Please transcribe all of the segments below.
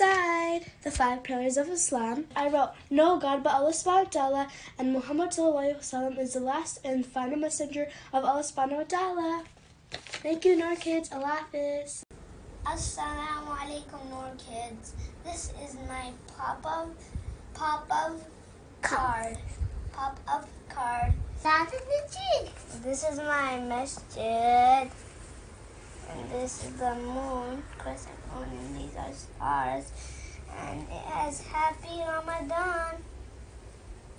inside. The five pillars of Islam. I wrote, no God but Allah subhanahu wa ta'ala, and Muhammad sallallahu alaihi wasallam is the last and final messenger of Allah subhanahu wa ta'ala. Thank you, Noor Kids. Allah Hafiz. Assalamu alaikum, Noor Kids. This is my pop-up card. That is the cheeks. This is my masjid. And this is the moon, crescent moon, and these are stars. And it has happy Ramadan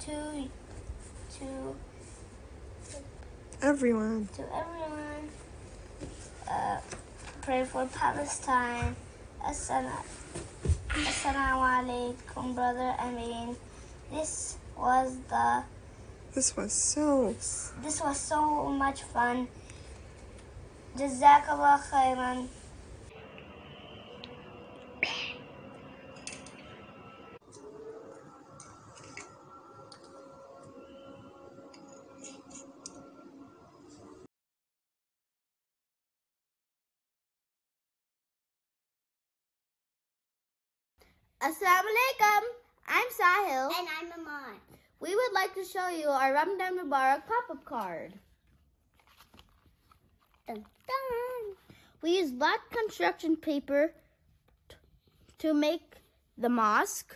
to everyone. To everyone. Pray for Palestine. Assalamu alaikum, brother Amin. This was so much fun. Jazakallah khairan. Assalamu alaikum. I'm Sahil. And I'm Aman. We would like to show you our Ramadan Mubarak pop-up card. Dun, dun. We use black construction paper to make the mosque.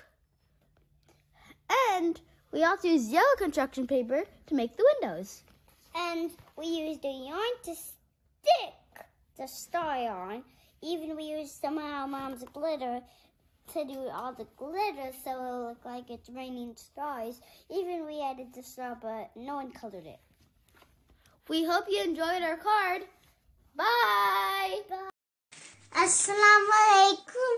And we also use yellow construction paper to make the windows. And we use the yarn to stick the star yarn. Even we use some of our mom's glitter to do all the glitter so it'll look like it's raining stars. Even we added the star, but no one colored it. We hope you enjoyed our card. Bye! Bye. Assalamu alaikum,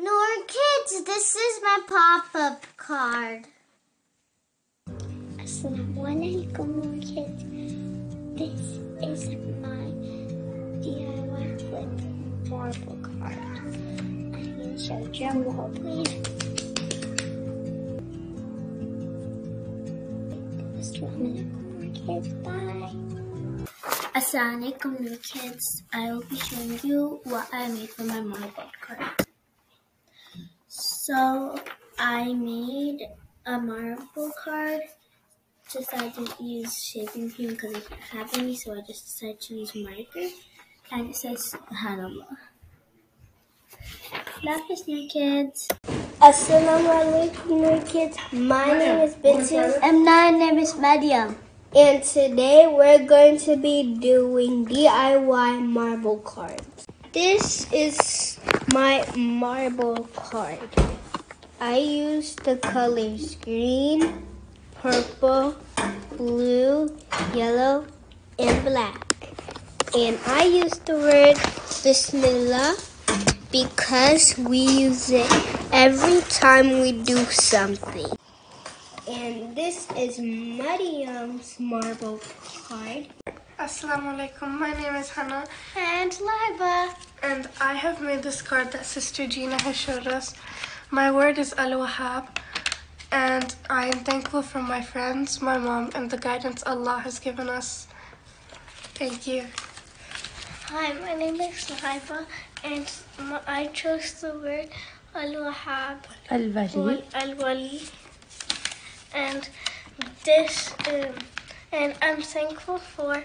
Noor Kids. This is my pop-up card. Assalamu alaikum, Noor Kids. This is my DIY Flip marble card. So drum roll, please. Assalamu alaikum, Noor Kids. I will be showing you what I made for my marble card. So I made a marble card. Just I didn't use shaping cream because I didn't have any, so I just decided to use marker. And it says Subhanallah. Love is Noor Kids. Assalamu alaikum, Noor Kids. My name is Bintu. And my name is Mariam. And today we're going to be doing DIY marble cards. This is my marble card. I used the colors green, purple, blue, yellow, and black. And I used the word Bismillah, because we use it every time we do something. And this is Mariam's marble card. Assalamu alaikum, my name is Hannah. And Laiba. And I have made this card that Sister Gina has showed us. My word is Al-Wahhab. And I am thankful for my friends, my mom, and the guidance Allah has given us. Thank you. Hi, my name is Laiba. And I chose the word Al-Wahhab, Al-Wali, and this, and I'm thankful for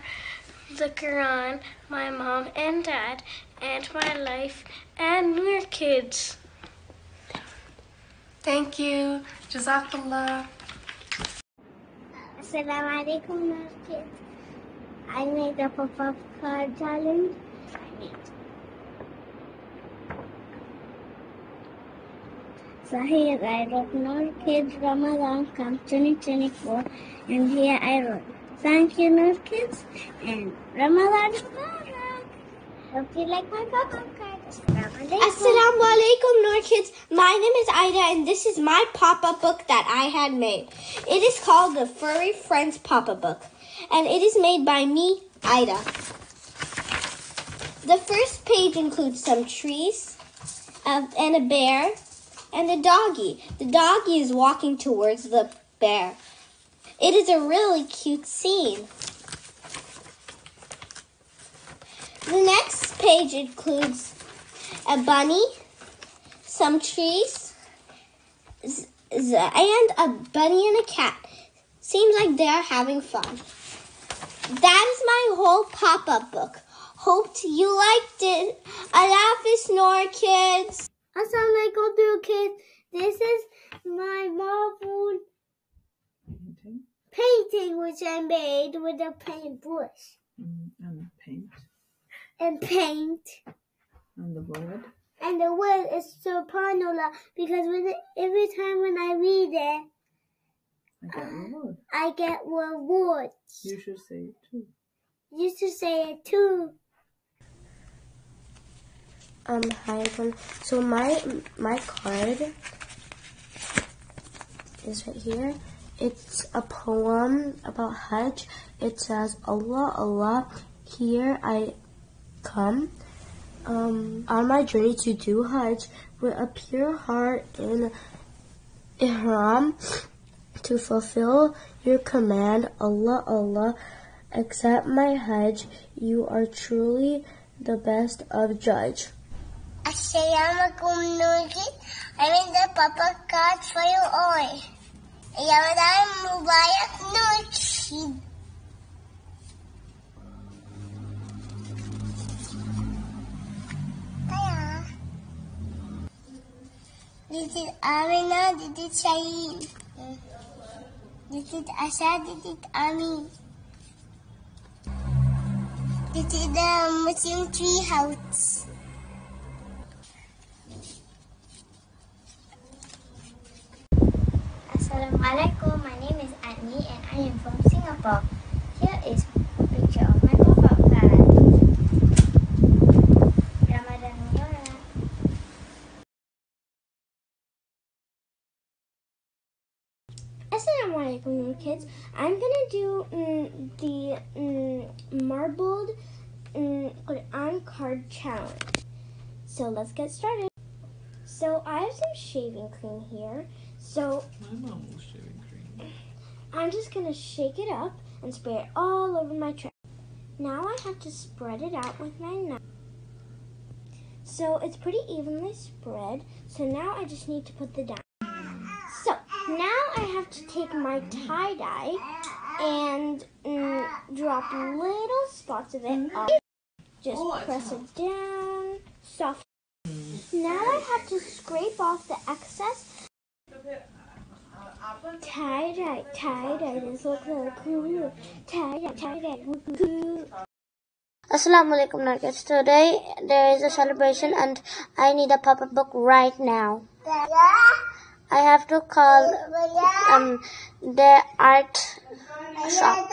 the Quran, my mom and dad, and my life, and Noor Kids. Thank you. Jazakallah. Assalamu alaikum, Noor Kids. I made a pop-up card challenge. Sahir, I wrote Noor Kids Ramadan come 2024, and here I wrote, thank you Noor Kids, and Ramadan Mubarak. Hope you like my pop-up card. Assalamu alaikum, Noor Kids. My name is Ida, and this is my pop-up book that I had made. It is called the Furry Friends Pop-up book, and it is made by me, Ida. The first page includes some trees and a bear, and a doggy. The doggy is walking towards the bear. It is a really cute scene. The next page includes a bunny, some trees, and a bunny and a cat. Seems like they are having fun. That is my whole pop-up book. Hope you liked it. Allah Hafiz, Noor Kids. Assalamualaikum, Noor Kids. This is my marble painting which I made with a paintbrush. And paint. And the word. And the word is subhanallah, because every time when I read it, I get rewards. You should say it too. Hi, so my card is right here. It's a poem about Hajj. It says, Allah, Allah, here I come. On my journey to do Hajj with a pure heart in Ihram to fulfill your command. Allah, Allah, accept my Hajj. You are truly the best of judge. Assalamualaikum, Noor Kids. I'm in the Papa card for you all. Ramadan Mubarak, Noor Kids. This is Amina, this is Shaheen. This is Asha, this is Amin. This is the Muslim tree house. Assalamu alaikum, my name is Annie and I am from Singapore. Here is a picture of my profile card. Ramadan Mubarak. Assalamu alaikum, Noor Kids. I'm gonna do the marbled Quran card challenge. So let's get started. So I have some shaving cream here. So my mom was shaving cream. I'm just gonna shake it up and spray it all over my trash. Now I have to spread it out with my knife. So it's pretty evenly spread. So now I just need to put the down. So now I have to take my tie dye and drop little spots of it off. Just press it down softly. Now I have to scrape off the excess. Tie-dye is so cool. Tie-dye, woo-hoo. Assalamu alaikum, Noor Kids. Today there is a celebration and I need a pop-up book right now. I have to call the art shop.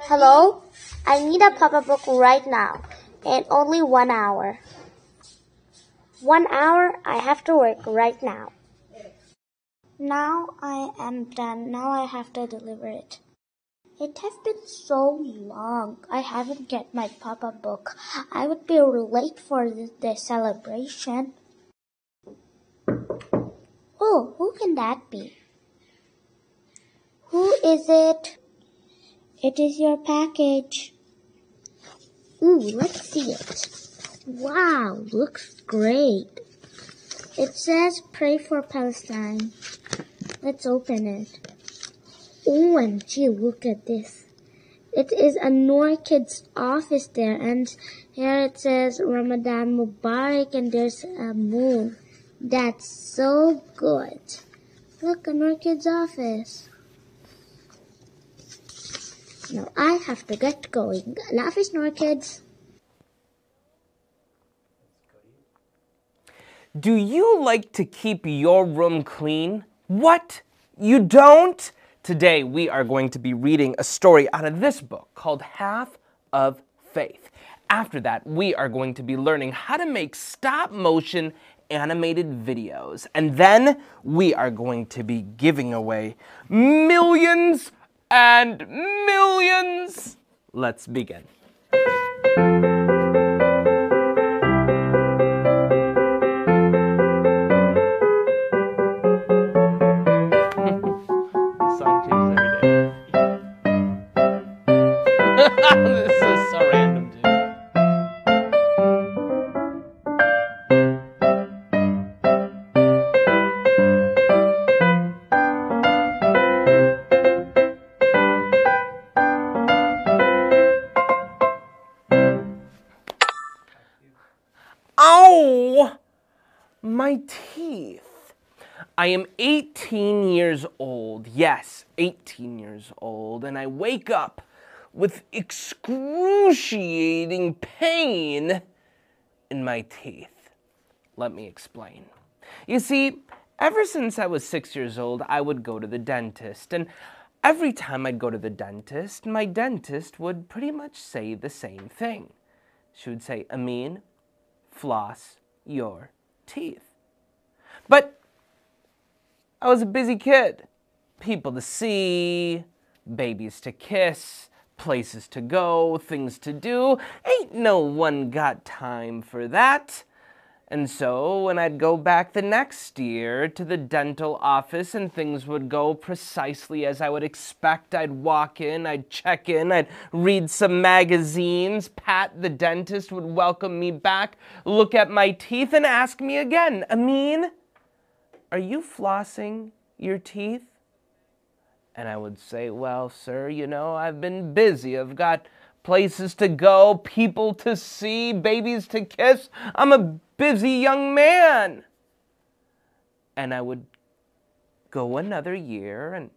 Hello? I need a pop-up book right now in only 1 hour. 1 hour, I have to work right now. Now I am done. Now I have to deliver it. It has been so long. I haven't get my pop-up book. I would be late for the celebration. Oh, who can that be? Who is it? It is your package. Ooh, let's see it. Wow, looks great. It says, pray for Palestine. Let's open it. OMG, look at this. It is a Noor Kids office there. And here it says, Ramadan Mubarak. And there's a moon. That's so good. Look, a Noor Kids office. Now I have to get going. Allah Hafiz, Noor Kids. Do you like to keep your room clean? What? You don't? Today we are going to be reading a story out of this book called Half of Faith. After that, we are going to be learning how to make stop motion animated videos. And then we are going to be giving away millions and millions. Let's begin. This is so random, dude. my teeth. I am 18 years old, yes, 18 years old, and I wake up with excruciating pain in my teeth. Let me explain. You see, ever since I was 6 years old, I would go to the dentist, and every time I'd go to the dentist, my dentist would pretty much say the same thing. She would say, Amin, floss your teeth. But I was a busy kid. People to see, babies to kiss, places to go, things to do. Ain't no one got time for that. And so when I'd go back the next year to the dental office and things would go precisely as I would expect, I'd walk in, I'd check in, I'd read some magazines, Pat the dentist would welcome me back, look at my teeth and ask me again, Amin, are you flossing your teeth? And I would say, well, sir, you know, I've been busy. I've got places to go, people to see, babies to kiss. I'm a busy young man. And I would go another year and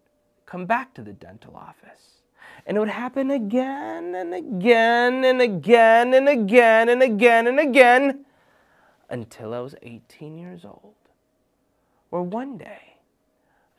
come back to the dental office. And it would happen again and again and again and again and again and again until I was 18 years old. Or one day,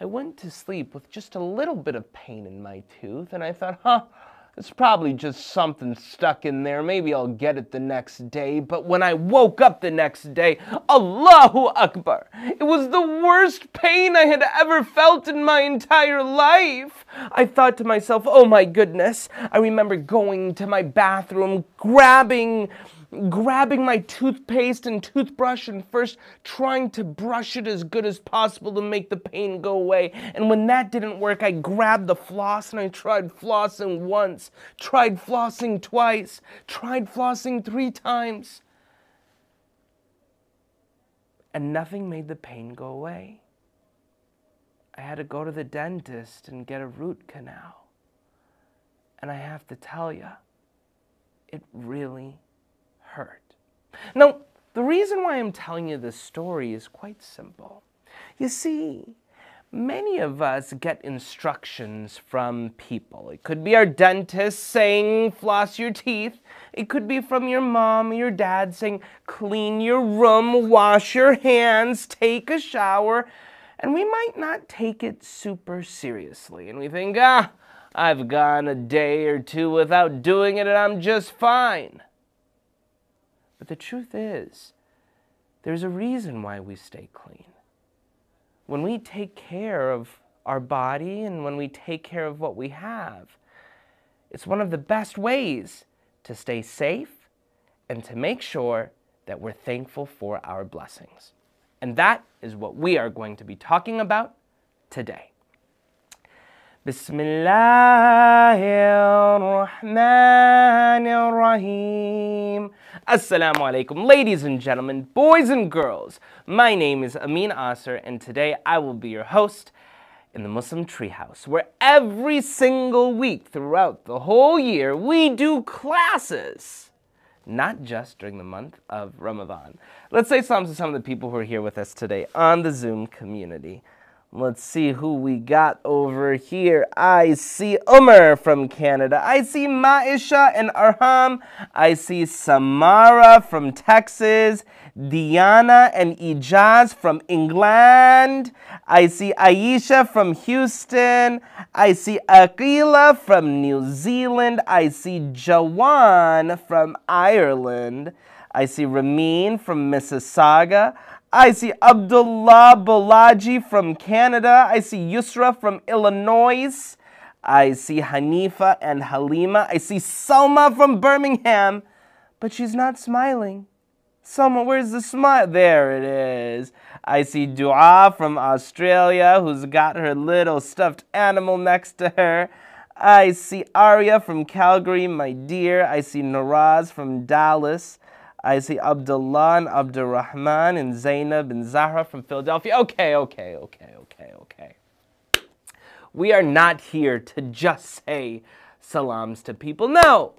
I went to sleep with just a little bit of pain in my tooth, and I thought, it's probably just something stuck in there. Maybe I'll get it the next day. But when I woke up the next day, Allahu Akbar, it was the worst pain I had ever felt in my entire life. I thought to myself, oh my goodness. I remember going to my bathroom, grabbing my toothpaste and toothbrush and first trying to brush it as good as possible to make the pain go away. And when that didn't work, I grabbed the floss and I tried flossing once, tried flossing twice, tried flossing three times. And nothing made the pain go away. I had to go to the dentist and get a root canal. And I have to tell you, it really hurt. Now, the reason why I'm telling you this story is quite simple. You see, many of us get instructions from people. It could be our dentist saying, floss your teeth. It could be from your mom or your dad saying, clean your room, wash your hands, take a shower. And we might not take it super seriously. And we think, I've gone a day or two without doing it and I'm just fine. But the truth is, there's a reason why we stay clean. When we take care of our body and when we take care of what we have, it's one of the best ways to stay safe and to make sure that we're thankful for our blessings. And that is what we are going to be talking about today. Bismillahirrahmanirrahim. Assalamu alaikum, ladies and gentlemen, boys and girls. My name is Amin Asser, and today I will be your host in the Muslim Treehouse, where every single week throughout the whole year we do classes, not just during the month of Ramadan. Let's say salam to some of the people who are here with us today on the Zoom community. Let's see who we got over here. I see Umar from Canada. I see Maisha and Arham. I see Samara from Texas. Diana and Ijaz from England. I see Aisha from Houston. I see Aqila from New Zealand. I see Jawan from Ireland. I see Ramin from Mississauga. I see Abdullah Balaji from Canada. I see Yusra from Illinois. I see Hanifa and Halima. I see Selma from Birmingham, but she's not smiling. Selma, where's the smile? There it is. I see Dua from Australia, who's got her little stuffed animal next to her. I see Arya from Calgary, my dear. I see Naraz from Dallas. I see Abdullah and Abdurrahman and Zainab and Zahra from Philadelphia. Okay. We are not here to just say salams to people. No,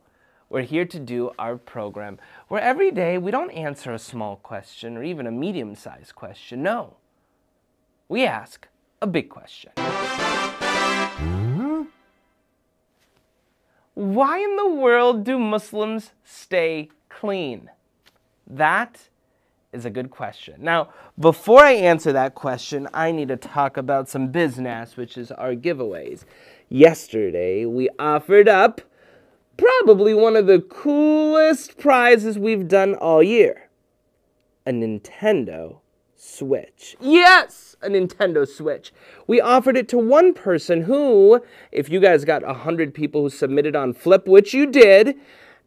We're here to do our program, where every day we don't answer a small question or even a medium-sized question. No, we ask a big question. Why in the world do Muslims stay clean? That is a good question. Now, before I answer that question, I need to talk about some business, which is our giveaways. Yesterday, we offered up probably one of the coolest prizes we've done all year. A Nintendo Switch. Yes, a Nintendo Switch. We offered it to one person who, if you guys got 100 people who submitted on Flip, which you did,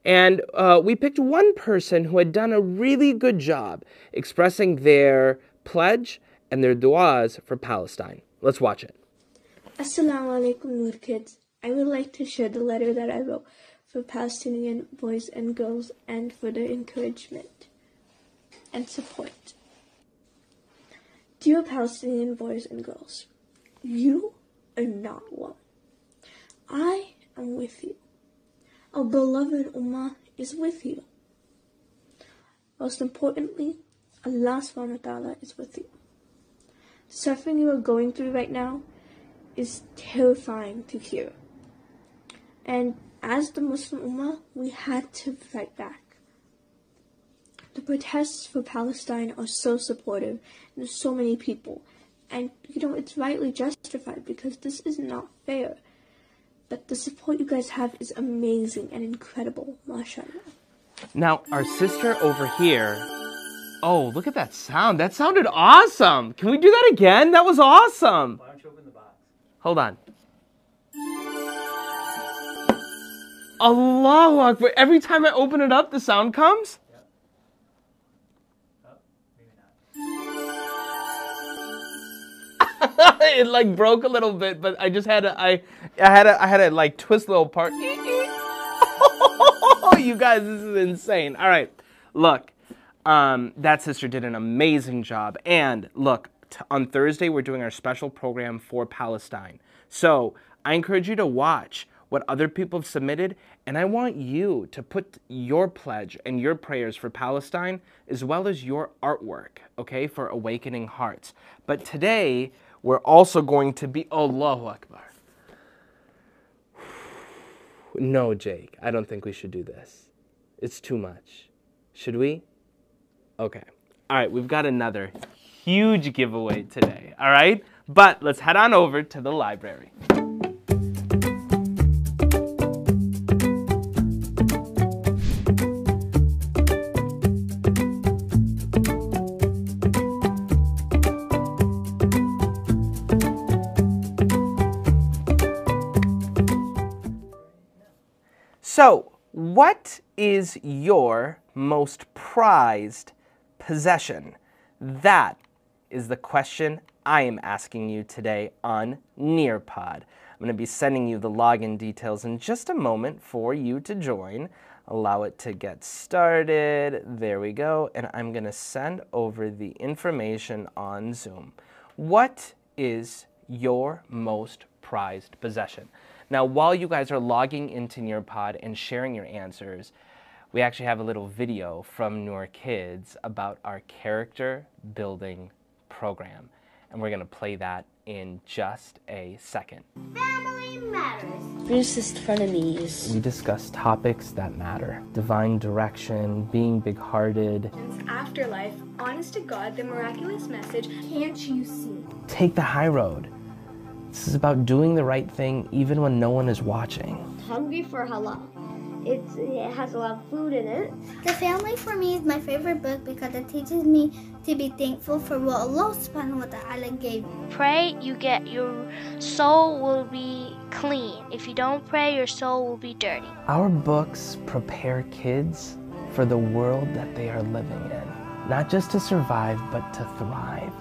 and we picked one person who had done a really good job expressing their pledge and their du'as for Palestine. Let's watch it. Assalamu alaikum, Noor Kids. I would like to share the letter that I wrote for Palestinian boys and girls and for their encouragement and support. Dear Palestinian boys and girls, you are not one. I am with you. Our beloved Ummah is with you. Most importantly, Allah subhanahu wa ta'ala is with you. The suffering you are going through right now is terrifying to hear. And as the Muslim Ummah, we had to fight back. The protests for Palestine are so supportive, and there's so many people. And, you know, it's rightly justified because this is not fair. But the support you guys have is amazing and incredible, mashallah. Now, our sister over here... Oh, look at that sound. That sounded awesome. Can we do that again? That was awesome. Why don't you open the box? Hold on. Allahu Akbar. Every time I open it up, the sound comes? Yep. Oh, maybe not. It like broke a little bit, but I just had to, I had to like twist a little part. Oh, you guys, this is insane. All right, look, that sister did an amazing job. And look, on Thursday, we're doing our special program for Palestine. So I encourage you to watch what other people have submitted, and I want you to put your pledge and your prayers for Palestine, as well as your artwork, okay, for Awakening Hearts. But today, we're also going to be, Allahu Akbar. No, Jake, I don't think we should do this. It's too much. Should we? Okay. All right, we've got another huge giveaway today, all right? But let's head on over to the library. So, what is your most prized possession? That is the question I am asking you today on Nearpod. I'm going to be sending you the login details in just a moment for you to join. Allow it to get started. There we go. And I'm going to send over the information on Zoom. What is your most prized possession? Now, while you guys are logging into Nearpod and sharing your answers, we actually have a little video from Noor Kids about our character building program. And we're going to play that in just a second. Family matters. Fiercest frenemies. We discuss topics that matter. Divine direction, being big-hearted. Afterlife, honest to God, the miraculous message, can't you see? Take the high road. This is about doing the right thing even when no one is watching. Hungry for halal. It has a lot of food in it. The Family for me is my favorite book because it teaches me to be thankful for what Allah subhanahu wa ta'ala gave me. Pray, you get your soul will be clean. If you don't pray, your soul will be dirty. Our books prepare kids for the world that they are living in. Not just to survive, but to thrive.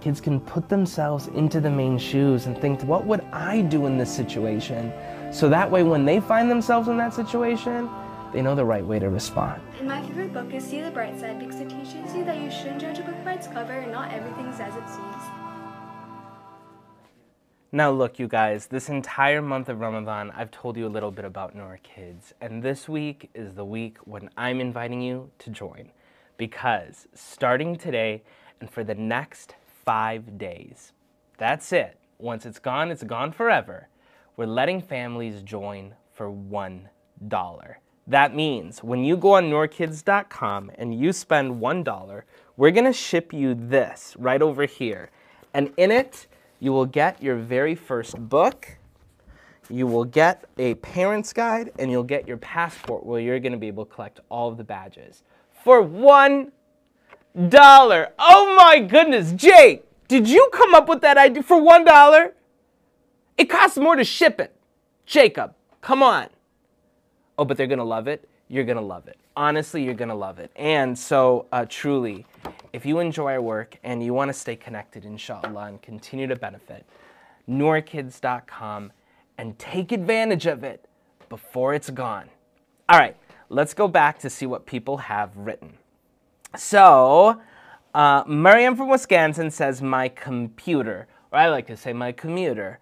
Kids can put themselves into the man's shoes and think, what would I do in this situation? So that way, when they find themselves in that situation, they know the right way to respond. And my favorite book is See the Bright Side because it teaches you that you shouldn't judge a book by its cover and not everything's as it seems. Now look, you guys, this entire month of Ramadan, I've told you a little bit about Noor Kids, and this week is the week when I'm inviting you to join, because starting today and for the next 5 days, that's it. Once it's gone forever. We're letting families join for $1. That means when you go on noorkids.com and you spend $1, we're gonna ship you this right over here, and in it, you will get your very first book, you will get a parent's guide, and you'll get your passport where you're gonna be able to collect all of the badges. For $1! Oh my goodness, Jake, did you come up with that idea for $1? It costs more to ship it. Jacob, come on. Oh, but they're gonna love it. You're gonna love it. Honestly, you're gonna love it. And so, truly, if you enjoy our work and you want to stay connected, inshallah, and continue to benefit, noorkids.com, and take advantage of it before it's gone. All right, let's go back to see what people have written. So, Miriam from Wisconsin says, my computer, or I like to say my commuter.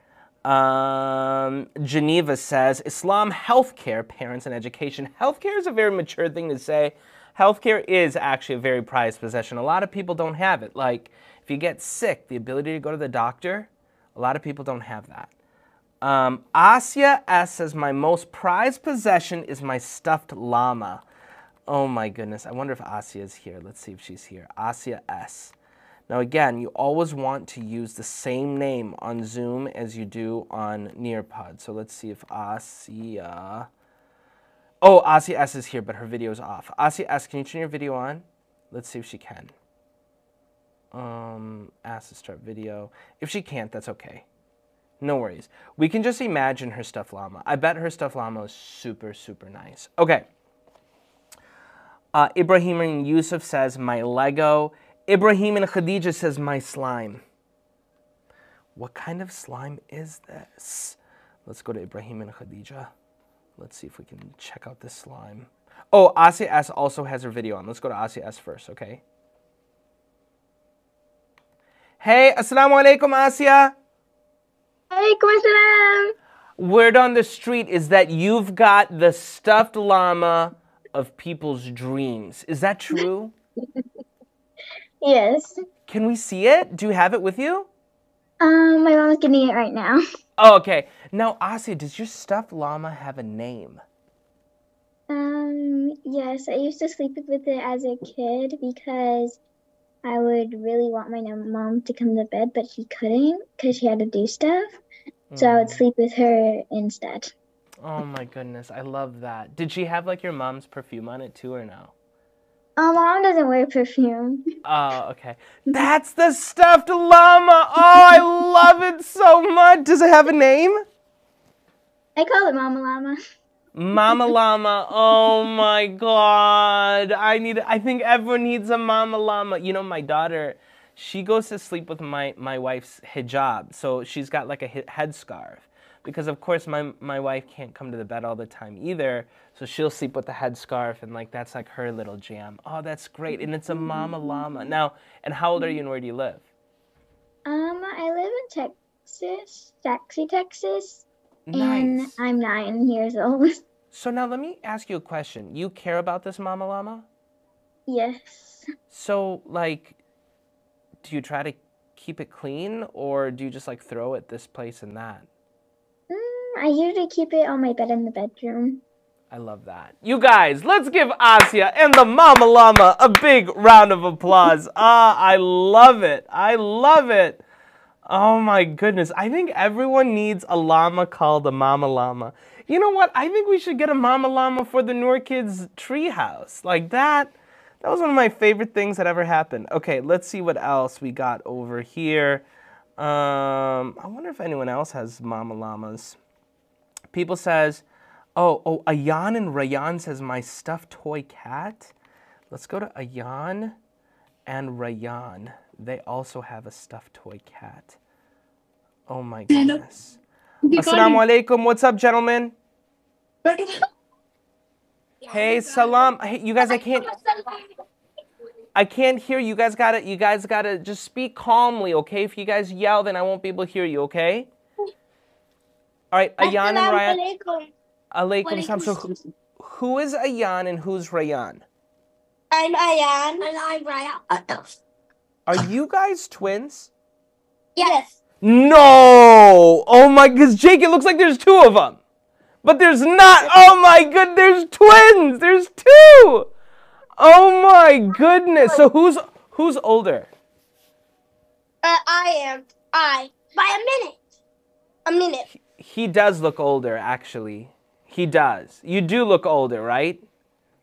Geneva says, Islam, healthcare, parents, and education. Healthcare is a very mature thing to say. Healthcare is actually a very prized possession. A lot of people don't have it. Like, if you get sick, the ability to go to the doctor, a lot of people don't have that. Asya S says, my most prized possession is my stuffed llama. Oh my goodness, I wonder if Asya is here. Let's see if she's here. Asya S. Now again, you always want to use the same name on Zoom as you do on Nearpod. So let's see if Asya... Oh, Asya S is here, but her video is off. Asya S, can you turn your video on? Let's see if she can. Ask to start video. If she can't, that's okay. No worries. We can just imagine her stuffed llama. I bet her stuffed llama is super, super nice. Okay. Ibrahim and Yusuf says, my Lego. Ibrahim and Khadija says, my slime. What kind of slime is this? Let's go to Ibrahim and Khadija. Let's see if we can check out this slime. Oh, Asya S also has her video on. Let's go to Asya S first, okay? Hey, assalamu alaikum, Asya. Alaikum assalam. Word on the street is that you've got the stuffed llama of people's dreams. Is that true? Yes. Can we see it? Do you have it with you? My mom's getting it right now. Oh, okay. Now, Asya, does your stuffed llama have a name? Yes, I used to sleep with it as a kid because I would really want my mom to come to bed, but she couldn't because she had to do stuff. So I would sleep with her instead. Oh, my goodness. I love that. Did she have, like, your mom's perfume on it, too, or no? Oh, mom doesn't wear perfume. Oh, okay. That's the stuffed llama. Oh, I love it so much. Does it have a name? I call it Mama Llama. Mama Llama. Oh my God. I think everyone needs a Mama Llama. You know, my daughter, she goes to sleep with my wife's hijab. So she's got like a headscarf. Because, of course, my wife can't come to the bed all the time either, so she'll sleep with the headscarf, and, like, that's, like, her little jam. Oh, that's great, and it's a Mama Llama. Now, and how old are you and where do you live? I live in Texas, Taxi, Texas, nice. And I'm 9 years old. So now let me ask you a question. You care about this Mama Llama? Yes. So, like, do you try to keep it clean, or do you just, like, throw it this place and that? I usually keep it on my bed in the bedroom. I love that. You guys, let's give Asya and the Mama Llama a big round of applause. Ah, I love it. I love it. Oh my goodness. I think everyone needs a llama called a Mama Llama. You know what? I think we should get a Mama Llama for the Noor Kids treehouse. Like that. That was one of my favorite things that ever happened. Okay, let's see what else we got over here. I wonder if anyone else has Mama Llamas. People says, oh, Ayan and Rayan says, my stuffed toy cat. Let's go to Ayan and Rayan. They also have a stuffed toy cat. Oh my goodness. Assalamu alaikum. What's up, gentlemen? Hey, salam. Hey, you guys, I can't hear you guys. You guys gotta just speak calmly, okay? If you guys yell, then I won't be able to hear you, okay? All right, Ayaan and Ryan. Alaikum salam. So who is Ayaan and who's Ryan? I'm Ayaan and I'm Ryan. Are you guys twins? Yes. No! Oh my, because Jake, it looks like there's two of them. But there's not. Oh my good, there's twins. There's two. Oh my goodness. So who's older? I am by a minute. A minute. He does look older, actually. He does. You do look older, right?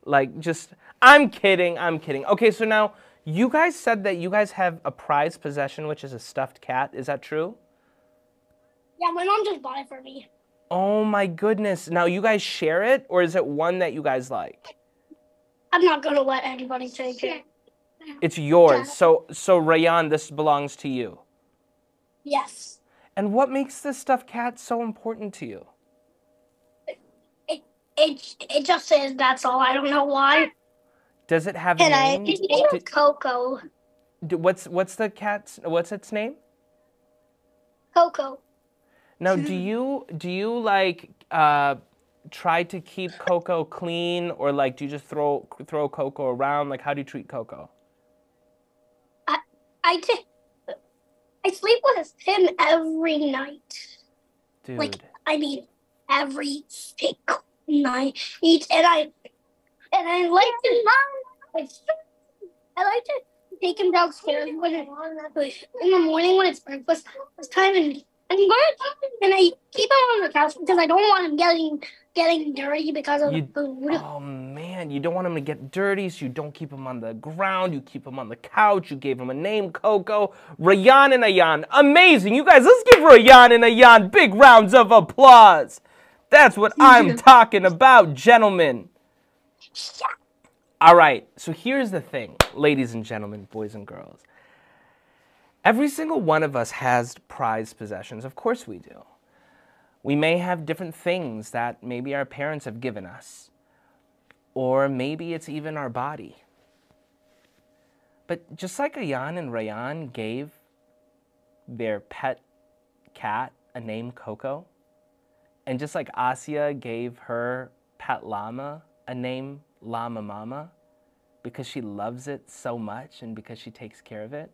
Like, just, I'm kidding. Okay, so now, you guys said that you guys have a prized possession, which is a stuffed cat. Is that true? Yeah, my mom just bought it for me. Oh, my goodness. Now, you guys share it, or is it one that you guys like? I'm not going to let anybody take it. It's yours. Yeah. So Ryan, this belongs to you. Yes. And what makes this stuffed cat so important to you? It just is, that's all. I don't know why. Does it have a name? His name is Coco. What's its name? Coco. Now, do you like try to keep Coco clean, or like do you just throw Coco around? Like, how do you treat Coco? I sleep with him every night. Dude. Like, I mean, every single night. And I like to. I like to take him downstairs in the morning when it's breakfast time and. I keep him on the couch because I don't want him getting dirty because of the food. Oh man, you don't want him to get dirty, so you don't keep him on the ground. You keep him on the couch. You gave him a name, Coco. Ryan and Ayaan, amazing. You guys, let's give Ryan and Ayaan big rounds of applause. That's what I'm talking about, gentlemen. Yeah. All right, so here's the thing, ladies and gentlemen, boys and girls. Every single one of us has prized possessions. Of course we do. We may have different things that maybe our parents have given us. Or maybe it's even our body. But just like Ayaan and Ryan gave their pet cat a name, Coco, and just like Asya gave her pet llama a name, Llama Mama, because she loves it so much and because she takes care of it,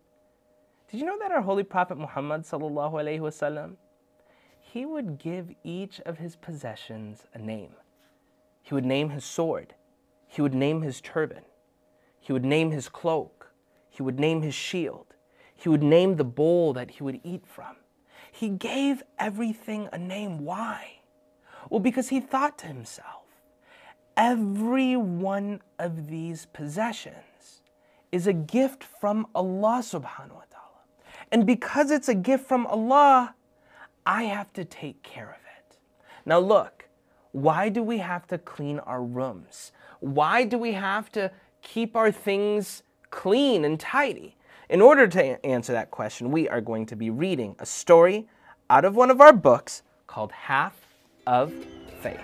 did you know that our Holy Prophet Muhammad sallallahu alaihi wasallam, he would give each of his possessions a name. He would name his sword. He would name his turban. He would name his cloak. He would name his shield. He would name the bowl that he would eat from. He gave everything a name. Why? Well, because he thought to himself, every one of these possessions is a gift from Allah subhanahu wa ta'ala. And because it's a gift from Allah, I have to take care of it. Now look, why do we have to clean our rooms? Why do we have to keep our things clean and tidy? In order to answer that question, we are going to be reading a story out of one of our books called Half of Faith.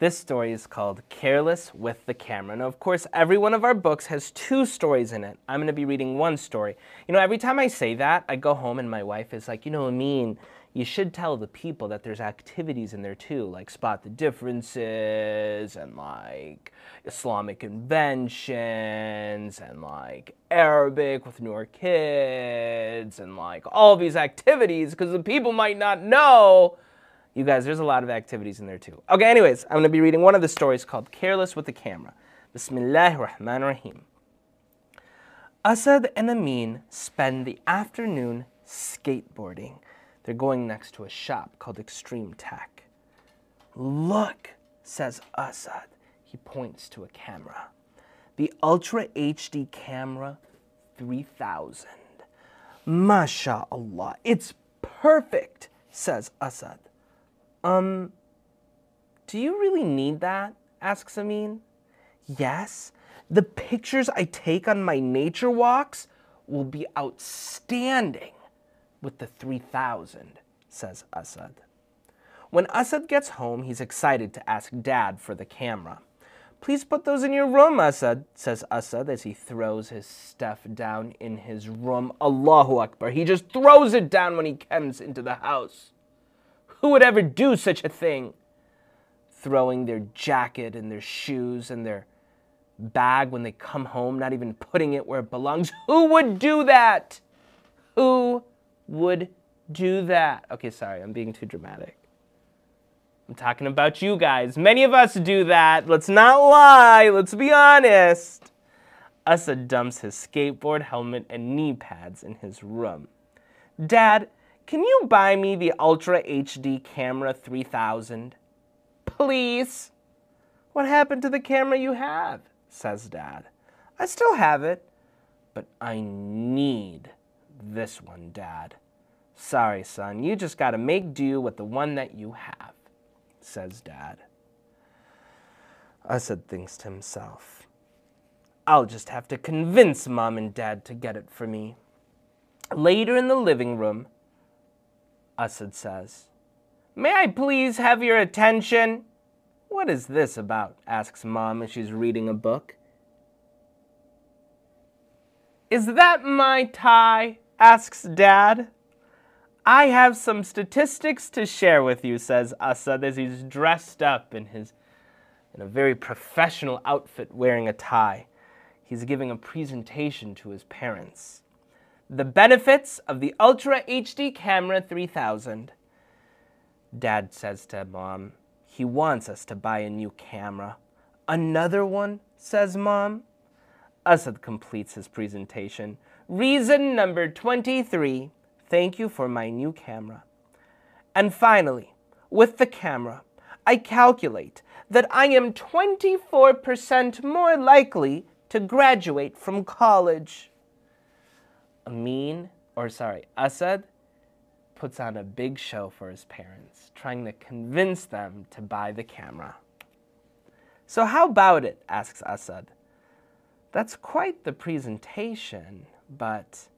This story is called Careless with the Camera. Now, of course, every one of our books has two stories in it. I'm going to be reading one story. You know, every time I say that, I go home and my wife is like, you know, Amin, you should tell the people that there's activities in there too, like Spot the Differences and like Islamic Inventions and like Arabic with Noor Kids and like all these activities because the people might not know. You guys, there's a lot of activities in there too. Okay, anyways, I'm going to be reading one of the stories called Careless with the Camera. Bismillahirrahmanirrahim. Asad and Amin spend the afternoon skateboarding. They're going next to a shop called Extreme Tech. Look, says Asad. He points to a camera. The Ultra HD Camera 3000. MashaAllah, it's perfect, says Asad. Do you really need that? Asks Amin. Yes, the pictures I take on my nature walks will be outstanding with the 3000, says Asad. When Asad gets home, he's excited to ask Dad for the camera. Please put those in your room, Asad, says Asad as he throws his stuff down in his room. Allahu Akbar, he just throws it down when he comes into the house. Who would ever do such a thing? Throwing their jacket and their shoes and their bag when they come home, not even putting it where it belongs. Who would do that? Who would do that? Okay, sorry, I'm being too dramatic. I'm talking about you guys. Many of us do that. Let's not lie. Let's be honest. Asad dumps his skateboard, helmet, and knee pads in his room. Dad, can you buy me the Ultra HD Camera 3000? Please. What happened to the camera you have? Says Dad. I still have it, but I need this one, Dad. Sorry, son. You just gotta make do with the one that you have. Says Dad. Asad thinks to himself, I'll just have to convince Mom and Dad to get it for me. Later in the living room, Asad says, May I please have your attention? What is this about? Asks Mom as she's reading a book. Is that my tie? Asks Dad. I have some statistics to share with you, says Asad as he's dressed up in a very professional outfit wearing a tie. He's giving a presentation to his parents. The benefits of the Ultra HD Camera 3000. Dad says to Mom, he wants us to buy a new camera. Another one, says Mom. Asad completes his presentation. Reason number 23. Thank you for my new camera. And finally, with the camera, I calculate that I am 24% more likely to graduate from college. Asad puts on a big show for his parents, trying to convince them to buy the camera. So how about it? Asks Asad. That's quite the presentation, but...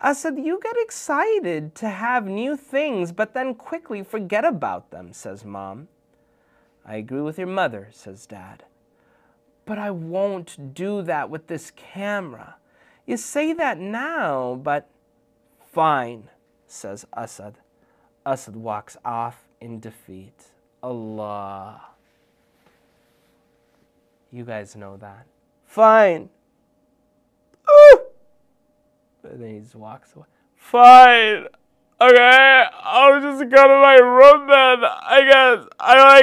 Asad, you get excited to have new things, but then quickly forget about them, says Mom. I agree with your mother, says Dad. But I won't do that with this camera. You say that now, but fine, says Asad. Asad walks off in defeat. Allah. You guys know that. Fine. Ooh! And then he just walks away. Fine. Okay. I'll just go to my room then. I guess. I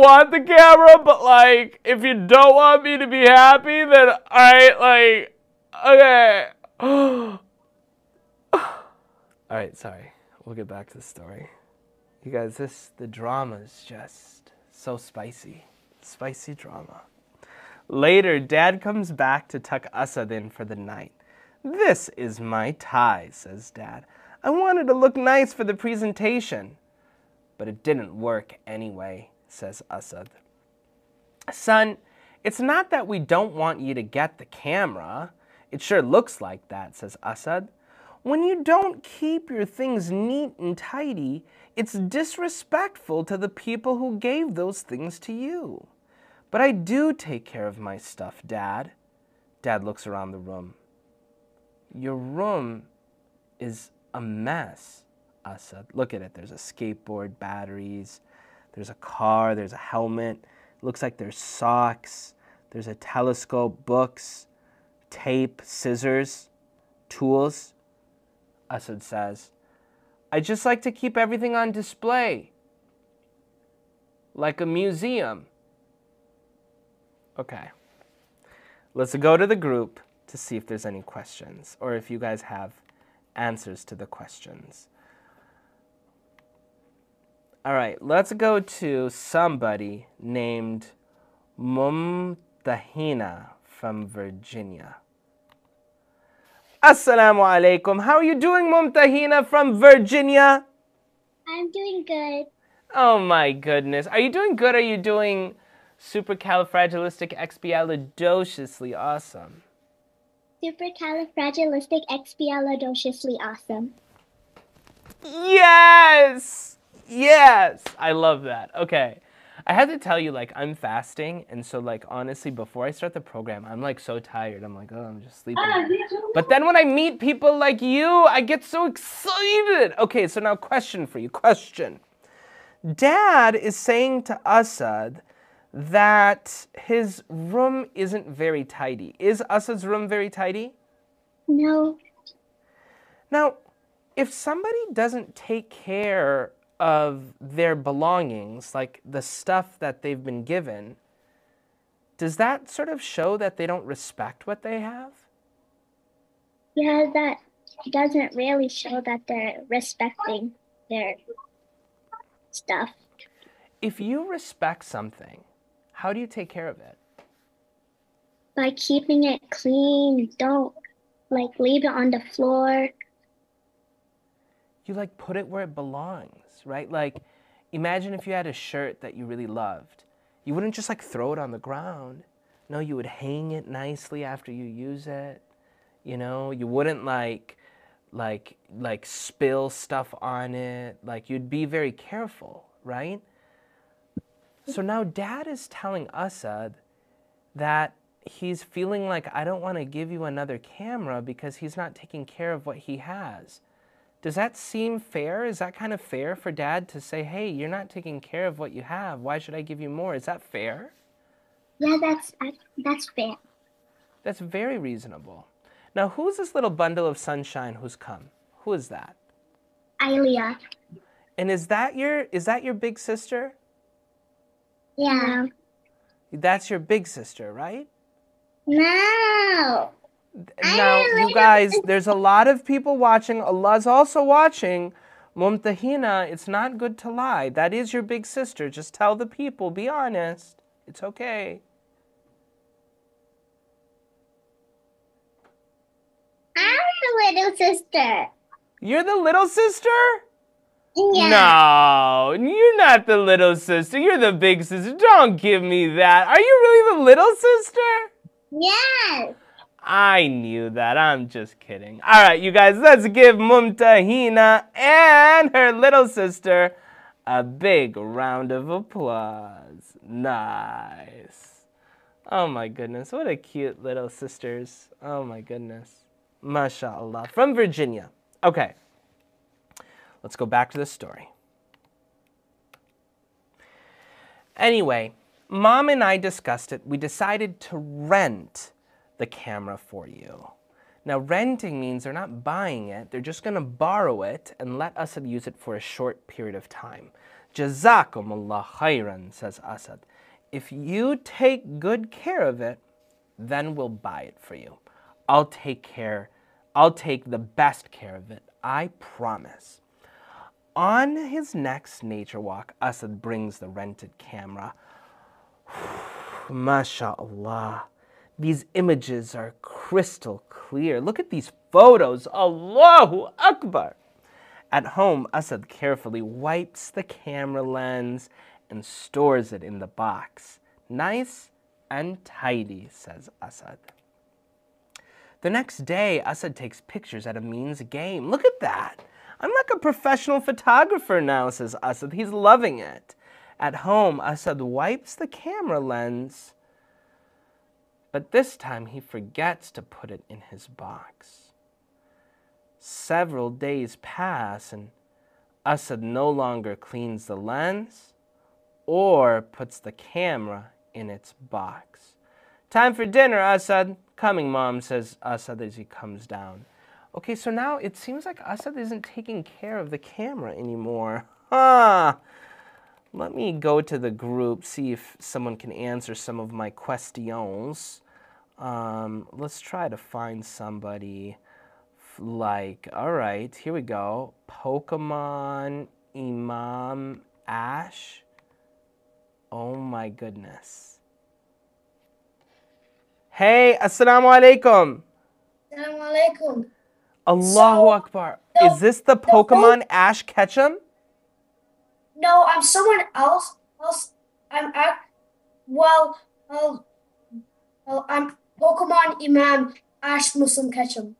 want the camera, but like, if you don't want me to be happy, then I like, okay. Alright, sorry. We'll get back to the story. You guys, the drama is just so spicy. Spicy drama. Later, Dad comes back to tuck Asad in for the night. This is my tie, says Dad. I wanted to look nice for the presentation. But it didn't work anyway, says Asad. Son, it's not that we don't want you to get the camera. It sure looks like that, says Asad. When you don't keep your things neat and tidy, it's disrespectful to the people who gave those things to you. But I do take care of my stuff, Dad. Dad looks around the room. Your room is a mess, Asad. Look at it. There's a skateboard, batteries. There's a car. There's a helmet. It looks like there's socks. There's a telescope, books, tape, scissors, tools. Asad says, I just like to keep everything on display, like a museum. Okay, let's go to the group to see if there's any questions or if you guys have answers to the questions. All right, let's go to somebody named Mumtahina from Virginia. Assalamu alaikum. How are you doing, Mumtahina from Virginia? I'm doing good. Oh my goodness. Are you doing good? Are you doing... Supercalifragilisticexpialidociously awesome. Supercalifragilisticexpialidociously awesome. Yes! Yes! I love that. Okay. I had to tell you, like, I'm fasting, and so, like, honestly, before I start the program, I'm, like, so tired. I'm like, oh, I'm just sleeping. But then when I meet people like you, I get so excited. Okay, so now question for you, question. Dad is saying to Asad that his room isn't very tidy. Is Asad's room very tidy? No. Now, if somebody doesn't take care of their belongings, like the stuff that they've been given, does that sort of show that they don't respect what they have? Yeah, that doesn't really show that they're respecting their stuff. If you respect something, how do you take care of it? By keeping it clean. Don't, like, leave it on the floor. You, like, put it where it belongs, right? Like, imagine if you had a shirt that you really loved. You wouldn't just, like, throw it on the ground. No, you would hang it nicely after you use it. You know, you wouldn't, like spill stuff on it. Like, you'd be very careful, right? So now Dad is telling Asad that he's feeling like, I don't want to give you another camera because he's not taking care of what he has. Does that seem fair? Is that kind of fair for Dad to say, hey, you're not taking care of what you have. Why should I give you more? Is that fair? Yeah, that's fair. That's very reasonable. Now, who's this little bundle of sunshine who's come? Who is that? Alia. And is that your big sister? Yeah. That's your big sister, right? No. Now, you guys, there's a lot of people watching. Allah's also watching. Mumtahina, it's not good to lie. That is your big sister. Just tell the people. Be honest. It's okay. I'm the little sister. You're the little sister? Yeah. No, you're not the little sister. You're the big sister. Don't give me that. Are you really the little sister? Yes. I knew that. I'm just kidding. All right, you guys, let's give Mumtahina and her little sister a big round of applause. Nice. Oh, my goodness. What a cute little sisters. Oh, my goodness. MashaAllah. From Virginia. Okay. Let's go back to the story. Anyway, Mom and I discussed it. We decided to rent the camera for you. Now, renting means they're not buying it. They're just going to borrow it and let Asad use it for a short period of time. Jazakumullah khairan, says Asad. If you take good care of it, then we'll buy it for you. I'll take the best care of it. I promise. On his next nature walk, Asad brings the rented camera. MashaAllah. These images are crystal clear. Look at these photos. Allahu Akbar. At home, Asad carefully wipes the camera lens and stores it in the box. Nice and tidy, says Asad. The next day, Asad takes pictures at Amin's game. Look at that. I'm like a professional photographer now, says Asad. He's loving it. At home, Asad wipes the camera lens, but this time he forgets to put it in his box. Several days pass and Asad no longer cleans the lens or puts the camera in its box. Time for dinner, Asad. Coming, Mom, says Asad as he comes down. Okay, so now it seems like Asad isn't taking care of the camera anymore. Huh. Let me go to the group, see if someone can answer some of my questions. Let's try to find somebody like, all right, here we go. Pokemon Imam Ash. Oh my goodness. Hey, assalamu alaikum. Assalamu alaikum. Allahu Akbar. Is this the Pokemon Ash Ketchum? No, I'm someone else. I'm Pokemon Imam Ash Muslim Ketchum.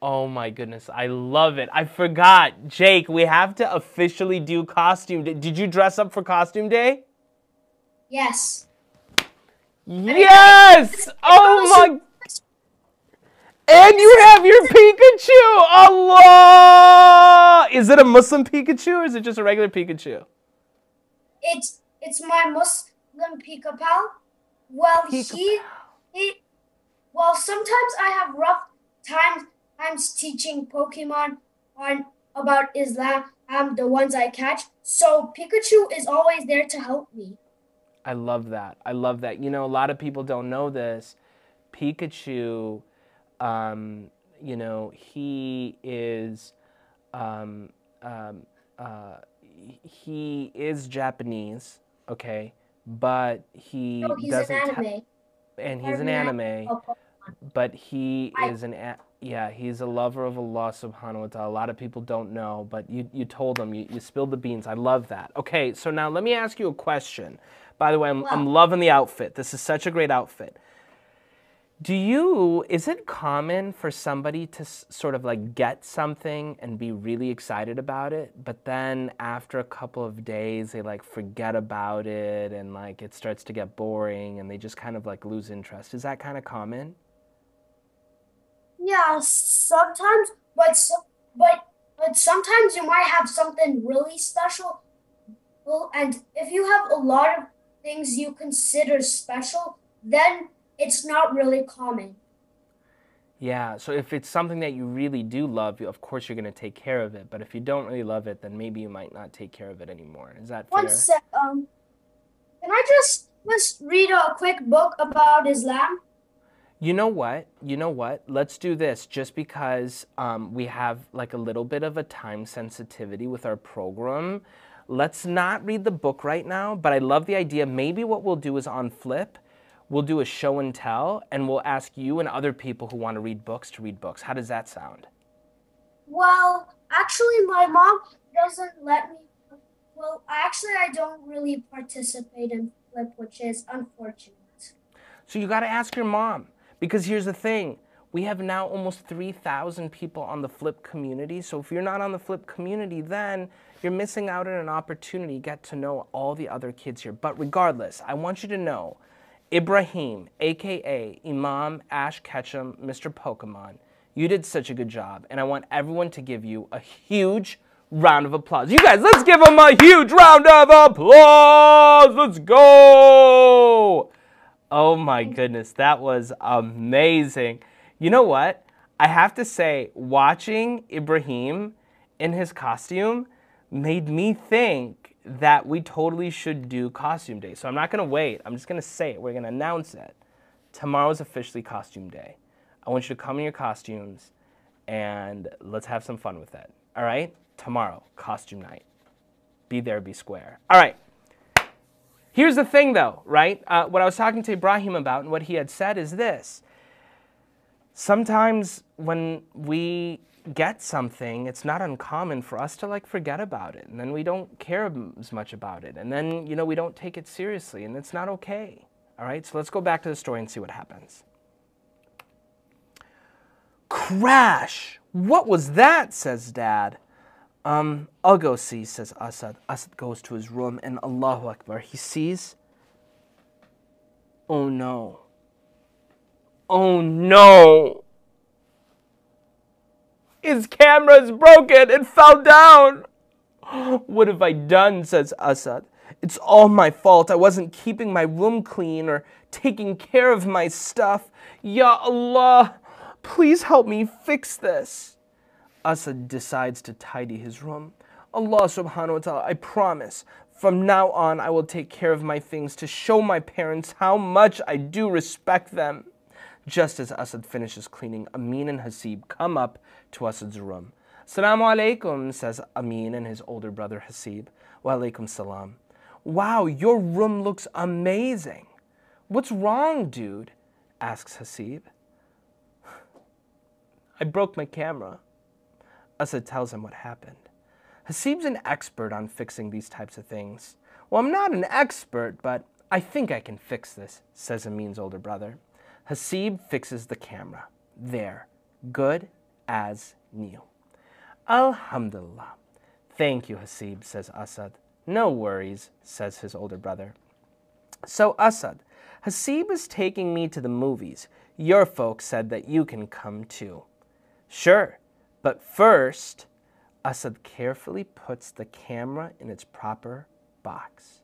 Oh my goodness, I love it. I forgot, Jake. We have to officially do costume day. Did you dress up for costume day? Yes. Yes! Oh my... And you have your Pikachu! Allah! Is it a Muslim Pikachu or is it just a regular Pikachu? It's my Muslim Pika pal. Well, sometimes I have rough times teaching Pokemon about Islam, the ones I catch. So Pikachu is always there to help me. I love that. I love that. You know, a lot of people don't know this. Pikachu, you know, he is Japanese, okay, but he he's a lover of Allah subhanahu wa ta'ala. A lot of people don't know, but you told them, you spilled the beans. I love that. Okay, so now let me ask you a question. By the way, I'm loving the outfit. This is such a great outfit. Is it common for somebody to sort of like get something and be really excited about it, but then after a couple of days, they like forget about it and like it starts to get boring and they just kind of like lose interest? Is that kind of common? Yeah, sometimes, but sometimes you might have something really special. Well, and if you have a lot of things you consider special, then it's not really common. Yeah, so if it's something that you really do love, of course you're going to take care of it. But if you don't really love it, then maybe you might not take care of it anymore. Is that fair? One sec. Can I just read a quick book about Islam? You know what? You know what? Let's do this just because we have like a little bit of a time sensitivity with our program. Let's not read the book right now, but I love the idea. Maybe what we'll do is on Flip, we'll do a show and tell, and we'll ask you and other people who want to read books. How does that sound? Well, actually, my mom doesn't let me. Well, actually, I don't really participate in Flip, which is unfortunate. So you got to ask your mom, because here's the thing. We have now almost 3,000 people on the Flip community. So if you're not on the Flip community, then you're missing out on an opportunity to get to know all the other kids here. But regardless, I want you to know Ibrahim, a.k.a. Imam Ash Ketchum, Mr. Pokemon, you did such a good job. And I want everyone to give you a huge round of applause. You guys, let's give them a huge round of applause. Let's go. Oh, my goodness. That was amazing. You know what? I have to say, watching Ibrahim in his costume made me think that we totally should do costume day. So I'm not going to wait. I'm just going to say it. We're going to announce it. Tomorrow's officially costume day. I want you to come in your costumes and let's have some fun with it. All right? Tomorrow, costume night. Be there, be square. All right. Here's the thing, though, right? What I was talking to Ibrahim about and what he had said is this. Sometimes when we get something, it's not uncommon for us to like forget about it, and then we don't care as much about it, and then, you know, we don't take it seriously, and it's not okay. All right, so let's go back to the story and see what happens. Crash! What was that? Says Dad. I'll go see, says Asad. Asad goes to his room, and Allahu Akbar, he sees. Oh no. Oh no. His camera's broken. It fell down. What have I done, says Asad. It's all my fault. I wasn't keeping my room clean or taking care of my stuff. Ya Allah, please help me fix this. Asad decides to tidy his room. Allah subhanahu wa ta'ala, I promise, from now on I will take care of my things to show my parents how much I do respect them. Just as Asad finishes cleaning, Amin and Hasib come up to Asad's room. Assalamu alaikum, says Amin and his older brother Hasib. Wa alaikum salam. Wow, your room looks amazing. What's wrong, dude? Asks Hasib. I broke my camera. Asad tells him what happened. Hasib's an expert on fixing these types of things. Well, I'm not an expert, but I think I can fix this, says Amin's older brother. Hasib fixes the camera. There. Good as new. Alhamdulillah. Thank you, Hasib, says Asad. No worries, says his older brother. So Asad, Hasib is taking me to the movies. Your folks said that you can come too. Sure, but first, Asad carefully puts the camera in its proper box.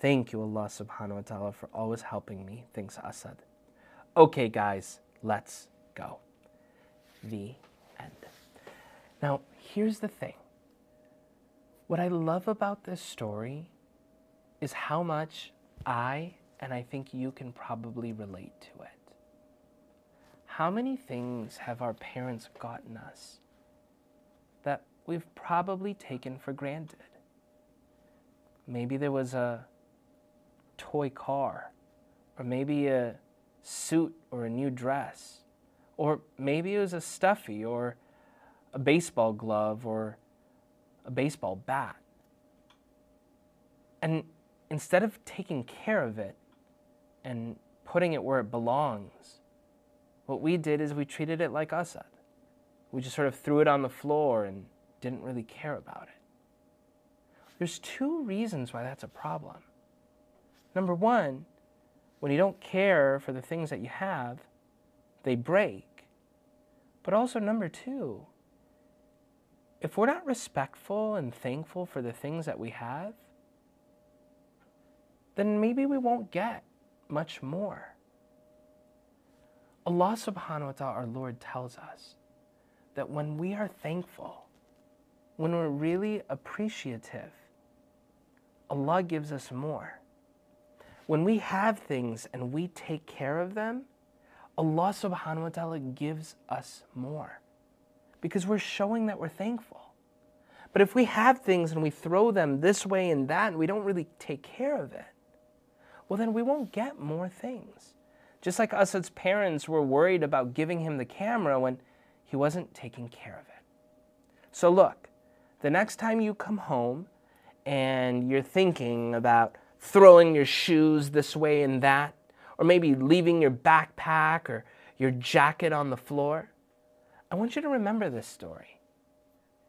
Thank you, Allah subhanahu wa ta'ala, for always helping me, thanks Asad. Okay guys, let's go. The end. Now, here's the thing. What I love about this story is how much I think you can probably relate to it. How many things have our parents gotten us that we've probably taken for granted? Maybe there was a toy car, or maybe a suit or a new dress, or maybe it was a stuffy or a baseball glove or a baseball bat. And instead of taking care of it and putting it where it belongs, what we did is we treated it like Asad. We just sort of threw it on the floor and didn't really care about it. There's two reasons why that's a problem. Number one, when you don't care for the things that you have, they break. But also number two, if we're not respectful and thankful for the things that we have, then maybe we won't get much more. Allah subhanahu wa ta'ala, our Lord, tells us that when we are thankful, when we're really appreciative, Allah gives us more. When we have things and we take care of them, Allah subhanahu wa ta'ala gives us more, because we're showing that we're thankful. But if we have things and we throw them this way and that and we don't really take care of it, well then we won't get more things. Just like Asad's parents were worried about giving him the camera when he wasn't taking care of it. So look, the next time you come home and you're thinking about throwing your shoes this way and that, or maybe leaving your backpack or your jacket on the floor, I want you to remember this story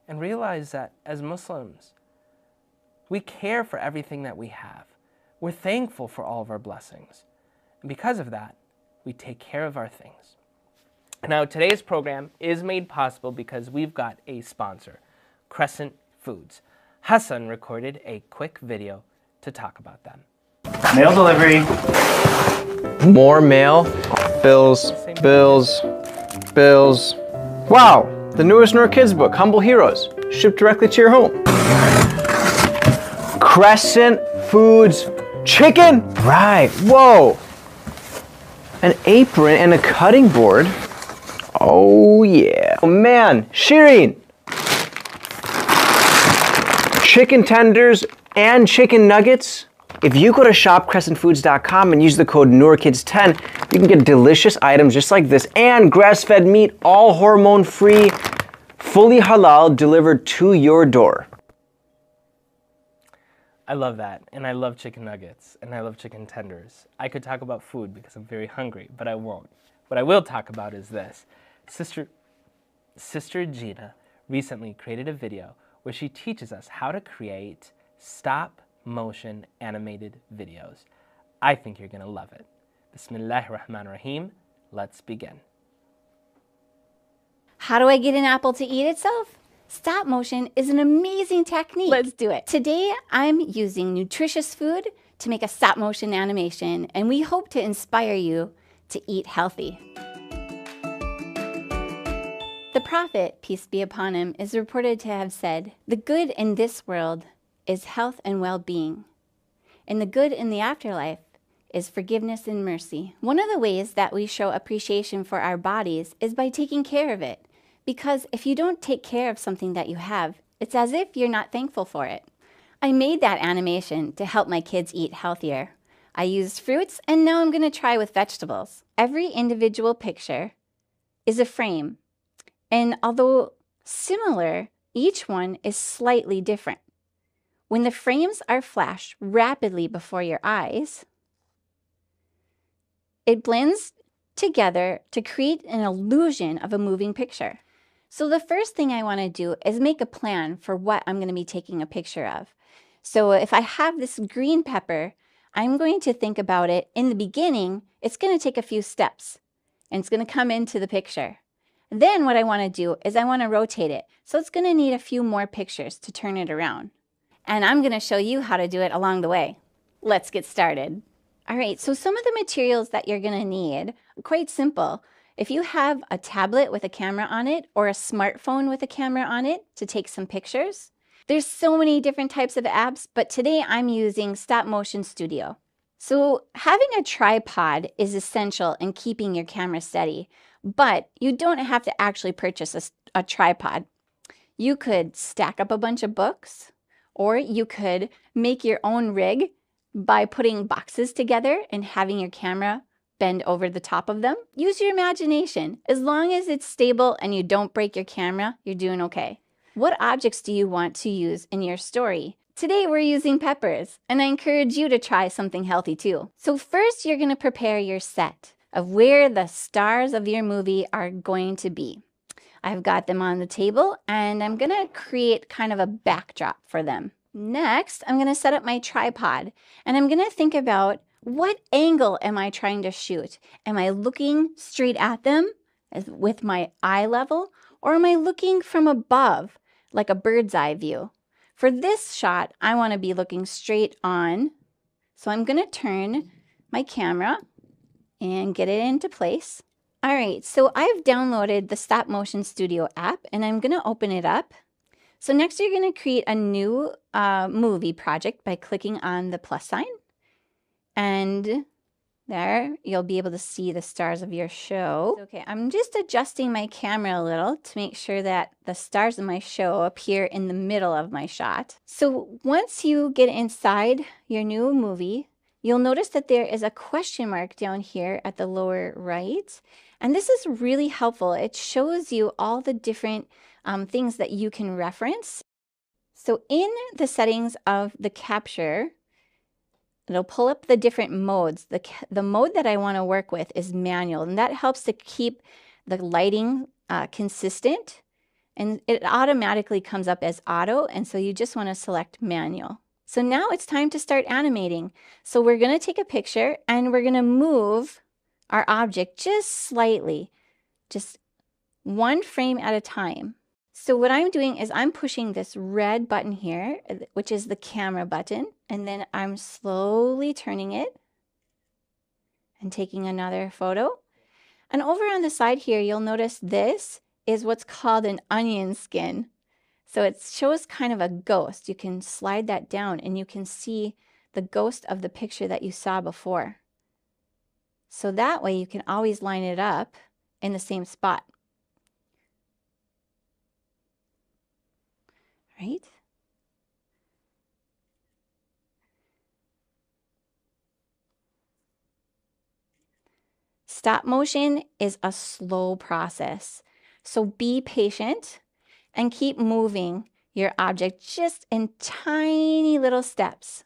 and realize that as Muslims, we care for everything that we have. We're thankful for all of our blessings. And because of that, we take care of our things. Now, today's program is made possible because we've got a sponsor, Crescent Foods. Hassan recorded a quick video to talk about them. Mail delivery. More mail. Bills, bills, bills. Wow, the newest Noor Kids book, Humble Heroes, shipped directly to your home. Crescent Foods chicken? Right, whoa. An apron and a cutting board. Oh yeah. Oh man, Shireen. Chicken tenders and chicken nuggets. If you go to shopcrescentfoods.com and use the code NoorKids10, you can get delicious items just like this and grass-fed meat, all hormone-free, fully halal, delivered to your door. I love that, and I love chicken nuggets, and I love chicken tenders. I could talk about food because I'm very hungry, but I won't. What I will talk about is this. Sister Gina recently created a video where she teaches us how to create stop motion animated videos. I think you're gonna love it. Bismillahir Rahmanir Rahim, let's begin. How do I get an apple to eat itself? Stop motion is an amazing technique. Let's do it. Today, I'm using nutritious food to make a stop motion animation, and we hope to inspire you to eat healthy. The Prophet, peace be upon him, is reported to have said, "The good in this world is health and well-being, and the good in the afterlife is forgiveness and mercy." One of the ways that we show appreciation for our bodies is by taking care of it, because if you don't take care of something that you have, it's as if you're not thankful for it. I made that animation to help my kids eat healthier. I used fruits, and now I'm gonna try with vegetables. Every individual picture is a frame, and although similar, each one is slightly different. When the frames are flashed rapidly before your eyes, it blends together to create an illusion of a moving picture. So the first thing I want to do is make a plan for what I'm going to be taking a picture of. So if I have this green pepper, I'm going to think about it in the beginning. It's going to take a few steps and it's going to come into the picture. Then what I want to do is I want to rotate it. So it's going to need a few more pictures to turn it around. And I'm going to show you how to do it along the way. Let's get started. All right, so some of the materials that you're going to need are quite simple. If you have a tablet with a camera on it or a smartphone with a camera on it to take some pictures, there's so many different types of apps, but today I'm using Stop Motion Studio. So having a tripod is essential in keeping your camera steady, but you don't have to actually purchase a tripod. You could stack up a bunch of books, or you could make your own rig by putting boxes together and having your camera bend over the top of them. Use your imagination. As long as it's stable and you don't break your camera, you're doing okay. What objects do you want to use in your story? Today we're using peppers, and I encourage you to try something healthy too. So first you're going to prepare your set of where the stars of your movie are going to be. I've got them on the table, and I'm going to create kind of a backdrop for them. Next, I'm going to set up my tripod, and I'm going to think about what angle am I trying to shoot? Am I looking straight at them with my eye level, or am I looking from above, like a bird's eye view? For this shot, I want to be looking straight on. So I'm going to turn my camera and get it into place. All right, so I've downloaded the Stop Motion Studio app, and I'm going to open it up. So next, you're going to create a new movie project by clicking on the plus sign. And there, you'll be able to see the stars of your show. Okay, I'm just adjusting my camera a little to make sure that the stars of my show appear in the middle of my shot. So once you get inside your new movie, you'll notice that there is a question mark down here at the lower right. And this is really helpful. It shows you all the different things that you can reference. So in the settings of the capture, it'll pull up the different modes. The mode that I want to work with is manual, and that helps to keep the lighting consistent. And it automatically comes up as auto, and so you just want to select manual. So now it's time to start animating. So we're going to take a picture, and we're going to move our object just slightly, just one frame at a time. So what I'm doing is I'm pushing this red button here, which is the camera button, and then I'm slowly turning it and taking another photo. And over on the side here, you'll notice this is what's called an onion skin. So it shows kind of a ghost. You can slide that down and you can see the ghost of the picture that you saw before. So that way you can always line it up in the same spot. Right? Stop motion is a slow process, so be patient and keep moving your object just in tiny little steps.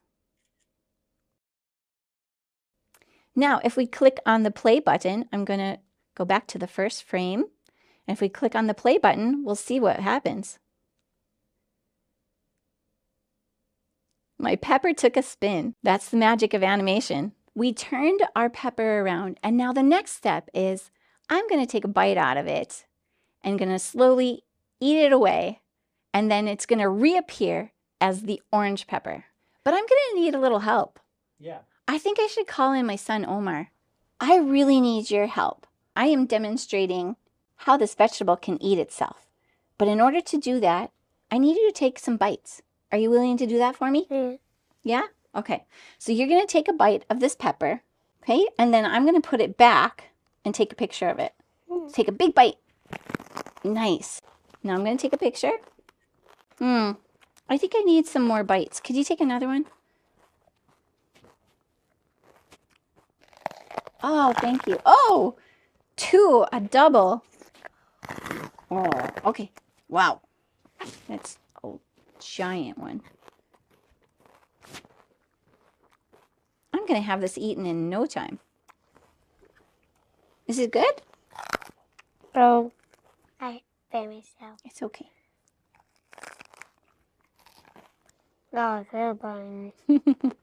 Now, if we click on the play button, I'm going to go back to the first frame. And if we click on the play button, we'll see what happens. My pepper took a spin. That's the magic of animation. We turned our pepper around, and now the next step is I'm going to take a bite out of it and going to slowly eat it away, and then it's going to reappear as the orange pepper. But I'm going to need a little help. Yeah. I think I should call in my son Omar. I really need your help. I am demonstrating how this vegetable can eat itself. But in order to do that, I need you to take some bites. Are you willing to do that for me? Mm. Yeah? Okay. So you're going to take a bite of this pepper, okay? And then I'm going to put it back and take a picture of it. Mm. Take a big bite. Nice. Now I'm going to take a picture. Hmm. I think I need some more bites. Could you take another one? Oh, thank you. Oh, two, a double. Oh, okay. Wow. That's... giant one. I'm going to have this eaten in no time. Is it good? Oh, I very so. It's okay. Oh, it's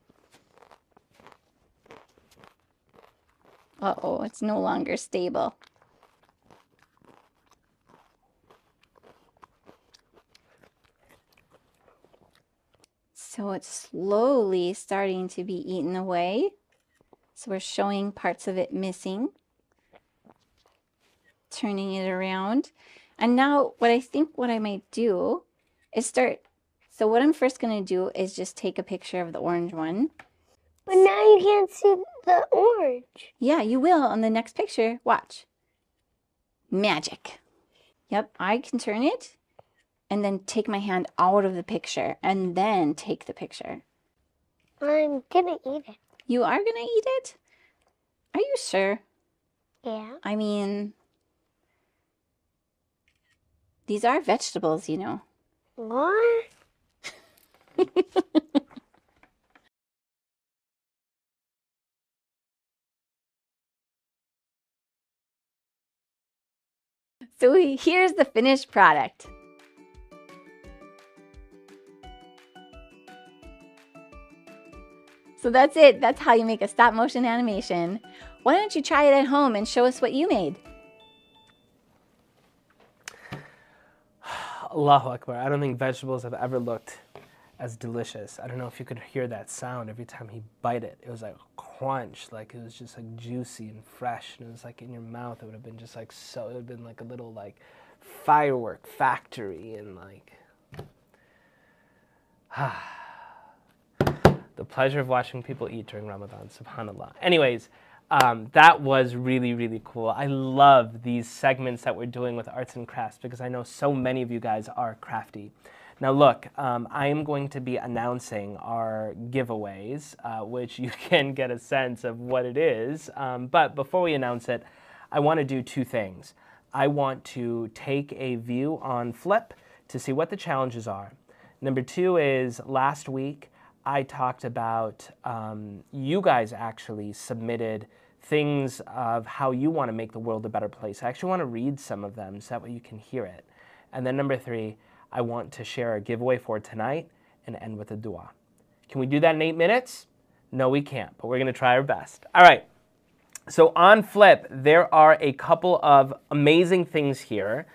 Uh-oh, it's no longer stable. So it's slowly starting to be eaten away. So we're showing parts of it missing. Turning it around. And now what I think what I might do is start. So what I'm first going to do is just take a picture of the orange one. But now you can't see the orange. Yeah, you will on the next picture. Watch. Magic. Yep, I can turn it. And then take my hand out of the picture and then take the picture. I'm gonna eat it. You are gonna eat it? Are you sure? Yeah. I mean, these are vegetables, you know. What? So here's the finished product. So that's it. That's how you make a stop motion animation. Why don't you try it at home and show us what you made? Allahu Akbar. I don't think vegetables have ever looked as delicious. I don't know if you could hear that sound every time he bite it. It was like crunch, like it was just like juicy and fresh. And it was like in your mouth, it would have been just like so, it would have been like a little like firework factory and like, the pleasure of watching people eat during Ramadan, subhanAllah. Anyways, that was really, really cool. I love these segments that we're doing with arts and crafts because I know so many of you guys are crafty. Now look, I am going to be announcing our giveaways, which you can get a sense of what it is. But before we announce it, I want to do two things. I want to take a view on Flip to see what the challenges are. Number two is last week, I talked about you guys actually submitted things of how you want to make the world a better place. I actually want to read some of them so that way you can hear it. And then number three, I want to share a giveaway for tonight and end with a dua. Can we do that in 8 minutes? No, we can't, but we're going to try our best. All right. So on Flip, there are a couple of amazing things here.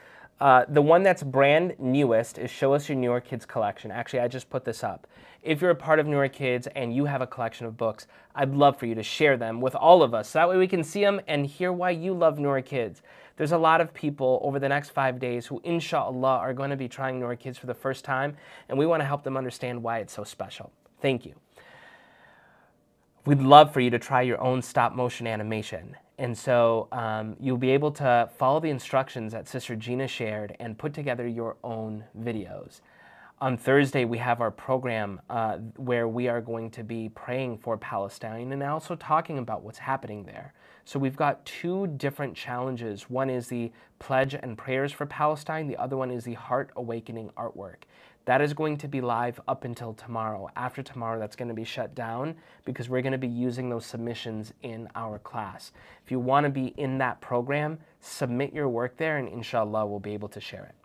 The one that's brand newest is Show Us Your Noor Kids collection. Actually, I just put this up. If you're a part of Noor Kids and you have a collection of books, I'd love for you to share them with all of us. So that way we can see them and hear why you love Noor Kids. There's a lot of people over the next 5 days who, inshallah, are going to be trying Noor Kids for the first time, and we want to help them understand why it's so special. Thank you. We'd love for you to try your own stop motion animation. And so you'll be able to follow the instructions that Sister Gina shared and put together your own videos. On Thursday, we have our program where we are going to be praying for Palestine and also talking about what's happening there. So we've got two different challenges. One is the Pledge and Prayers for Palestine. The other one is the Heart Awakening artwork. That is going to be live up until tomorrow. After tomorrow, that's going to be shut down because we're going to be using those submissions in our class. If you want to be in that program, submit your work there and inshallah we'll be able to share it.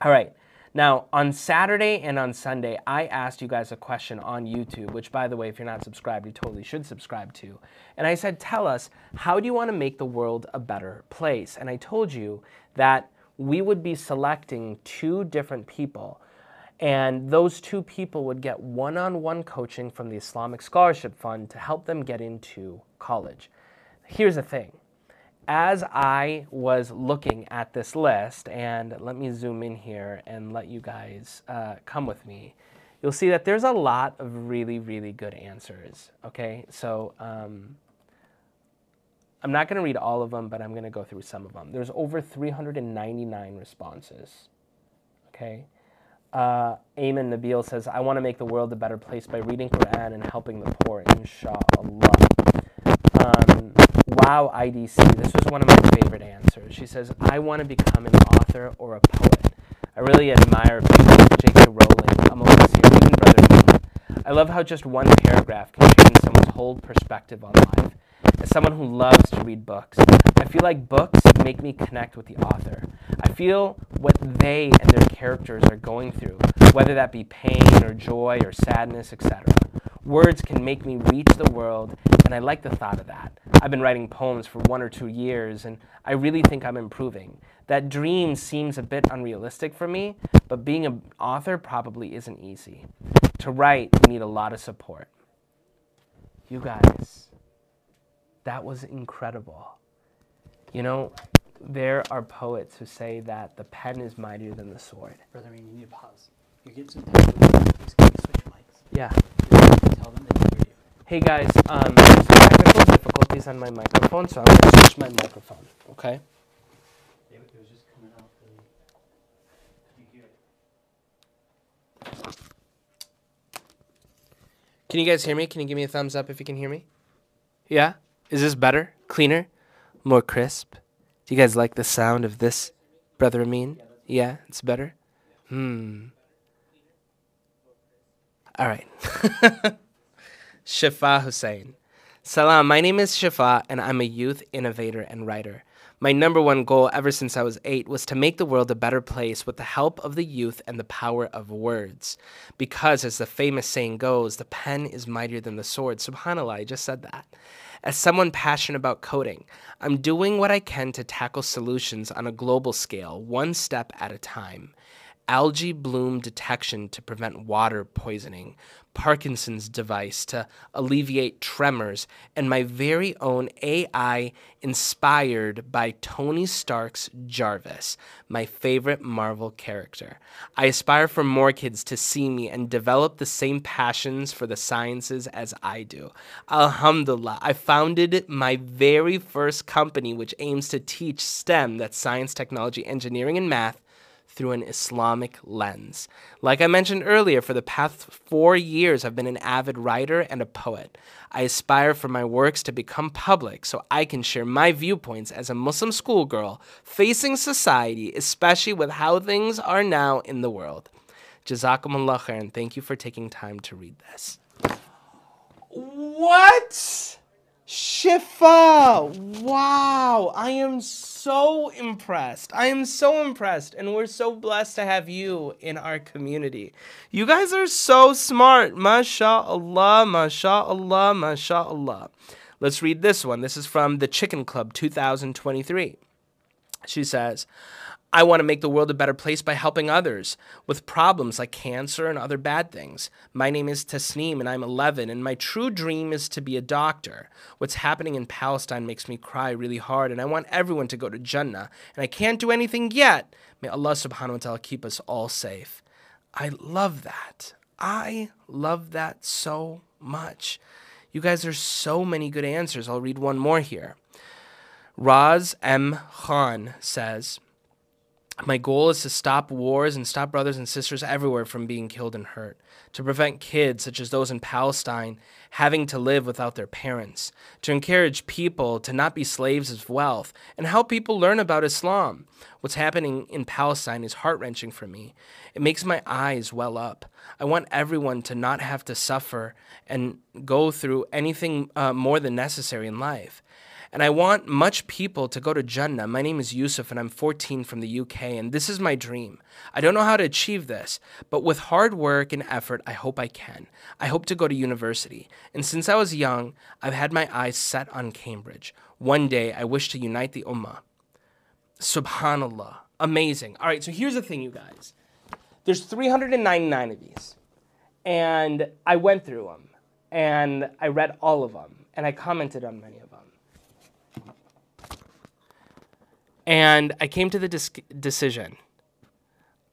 All right. Now, on Saturday and on Sunday, I asked you guys a question on YouTube, which, by the way, if you're not subscribed, you totally should subscribe to. And I said, tell us, how do you want to make the world a better place? And I told you that we would be selecting two different people. And those two people would get one-on-one coaching from the Islamic Scholarship Fund to help them get into college. Here's the thing. As I was looking at this list, and let me zoom in here and let you guys come with me, you'll see that there's a lot of really, really good answers, okay? So I'm not gonna read all of them, but I'm gonna go through some of them. There's over 399 responses, okay? Ayman Nabil says, I want to make the world a better place by reading Quran and helping the poor, inshallah. Wow, IDC, this was one of my favorite answers. She says, I want to become an author or a poet. I really admire people like J.K. Rowling, Amin Asser, even Brother Noor. I love how just one paragraph can change someone's whole perspective on life. As someone who loves to read books, I feel like books make me connect with the author. I feel what they and their characters are going through, whether that be pain or joy or sadness, etc. Words can make me reach the world, and I like the thought of that. I've been writing poems for 1 or 2 years, and I really think I'm improving. That dream seems a bit unrealistic for me, but being an author probably isn't easy. To write, you need a lot of support. You guys, that was incredible. You know, there are poets who say that the pen is mightier than the sword. Brother, I mean, you need to pause. You get some time. Please switch mics. Yeah. Tell them that you hear you. Hey guys, some technical difficulties on my microphone, so I'm going to switch my microphone. Okay. Yeah, but it was just coming out. Can you hear it? Can you guys hear me? Can you give me a thumbs up if you can hear me? Yeah. Is this better? Cleaner? More crisp? Do you guys like the sound of this, Brother Amin? Yeah, it's better? All right. Shafa Hussein. Salam, my name is Shafa, and I'm a youth innovator and writer. My #1 goal ever since I was 8 was to make the world a better place with the help of the youth and the power of words. Because, as the famous saying goes, the pen is mightier than the sword. SubhanAllah, I just said that. As someone passionate about coding, I'm doing what I can to tackle solutions on a global scale, one step at a time. Algae bloom detection to prevent water poisoning, Parkinson's device to alleviate tremors, and my very own AI inspired by Tony Stark's Jarvis, my favorite Marvel character. I aspire for more kids to see me and develop the same passions for the sciences as I do. Alhamdulillah, I founded my very first company, which aims to teach STEM, that's science, technology, engineering, and math, through an Islamic lens. Like I mentioned earlier, for the past 4 years, I've been an avid writer and a poet. I aspire for my works to become public so I can share my viewpoints as a Muslim schoolgirl facing society, especially with how things are now in the world. Jazakumullah khair, and thank you for taking time to read this. What? Shifa! Wow! I am so impressed. I am so impressed, and we're so blessed to have you in our community. You guys are so smart. MashaAllah, MashaAllah, MashaAllah. Let's read this one. This is from The Chicken Club 2023. She says, I want to make the world a better place by helping others with problems like cancer and other bad things. My name is Tasneem, and I'm 11, and my true dream is to be a doctor. What's happening in Palestine makes me cry really hard, and I want everyone to go to Jannah, and I can't do anything yet. May Allah subhanahu wa ta'ala keep us all safe. I love that. I love that so much. You guys, there's so many good answers. I'll read one more here. Raz M. Khan says, my goal is to stop wars and stop brothers and sisters everywhere from being killed and hurt, to prevent kids, such as those in Palestine, having to live without their parents, to encourage people to not be slaves of wealth, and help people learn about Islam. What's happening in Palestine is heart-wrenching for me. It makes my eyes well up. I want everyone to not have to suffer and go through anything more than necessary in life. And I want much people to go to Jannah. My name is Yusuf, and I'm 14 from the UK, and this is my dream. I don't know how to achieve this, but with hard work and effort, I hope I can. I hope to go to university. And since I was young, I've had my eyes set on Cambridge. One day, I wish to unite the Ummah. SubhanAllah. Amazing. All right, so here's the thing, you guys. There's 399 of these, and I went through them, and I read all of them, and I commented on many of them. And I came to the decision.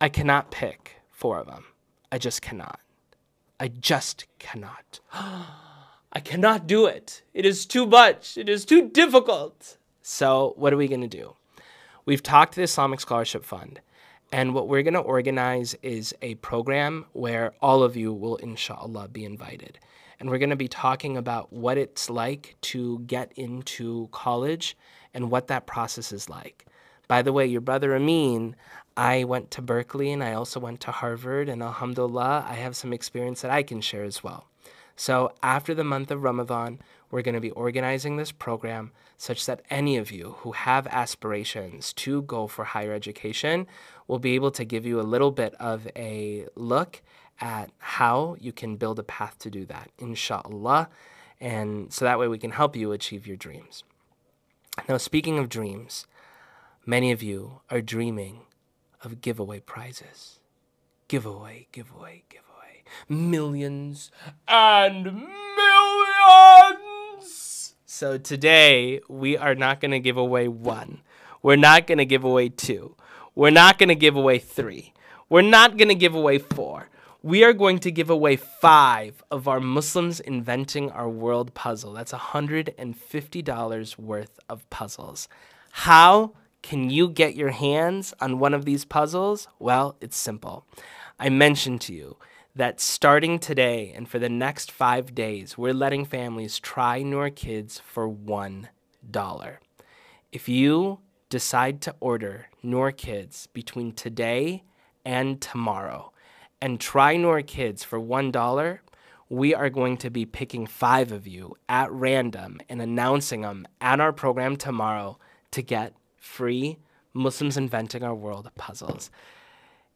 I cannot pick 4 of them. I just cannot. I just cannot. I cannot do it. It is too much. It is too difficult. So what are we going to do? We've talked to the Islamic Scholarship Fund. And what we're going to organize is a program where all of you will, inshallah, be invited. And we're going to be talking about what it's like to get into college and what that process is like. By the way, your brother Amin, I went to Berkeley, and I also went to Harvard, and alhamdulillah, I have some experience that I can share as well. So after the month of Ramadan, we're going to be organizing this program such that any of you who have aspirations to go for higher education will be able to give you a little bit of a look at how you can build a path to do that, inshallah. And so that way we can help you achieve your dreams. Now, speaking of dreams, many of you are dreaming of giveaway prizes. Giveaway, giveaway, giveaway. Millions and millions! So today, we are not going to give away one. We're not going to give away two. We're not going to give away three. We're not going to give away four. We are going to give away 5 of our Muslims Inventing Our World puzzle. That's $150 worth of puzzles. How can you get your hands on one of these puzzles? Well, it's simple. I mentioned to you that starting today and for the next 5 days, we're letting families try Noor Kids for $1. If you decide to order Noor Kids between today and tomorrow, and try Noor Kids for $1, we are going to be picking 5 of you at random and announcing them at our program tomorrow to get free Muslims Inventing Our World puzzles.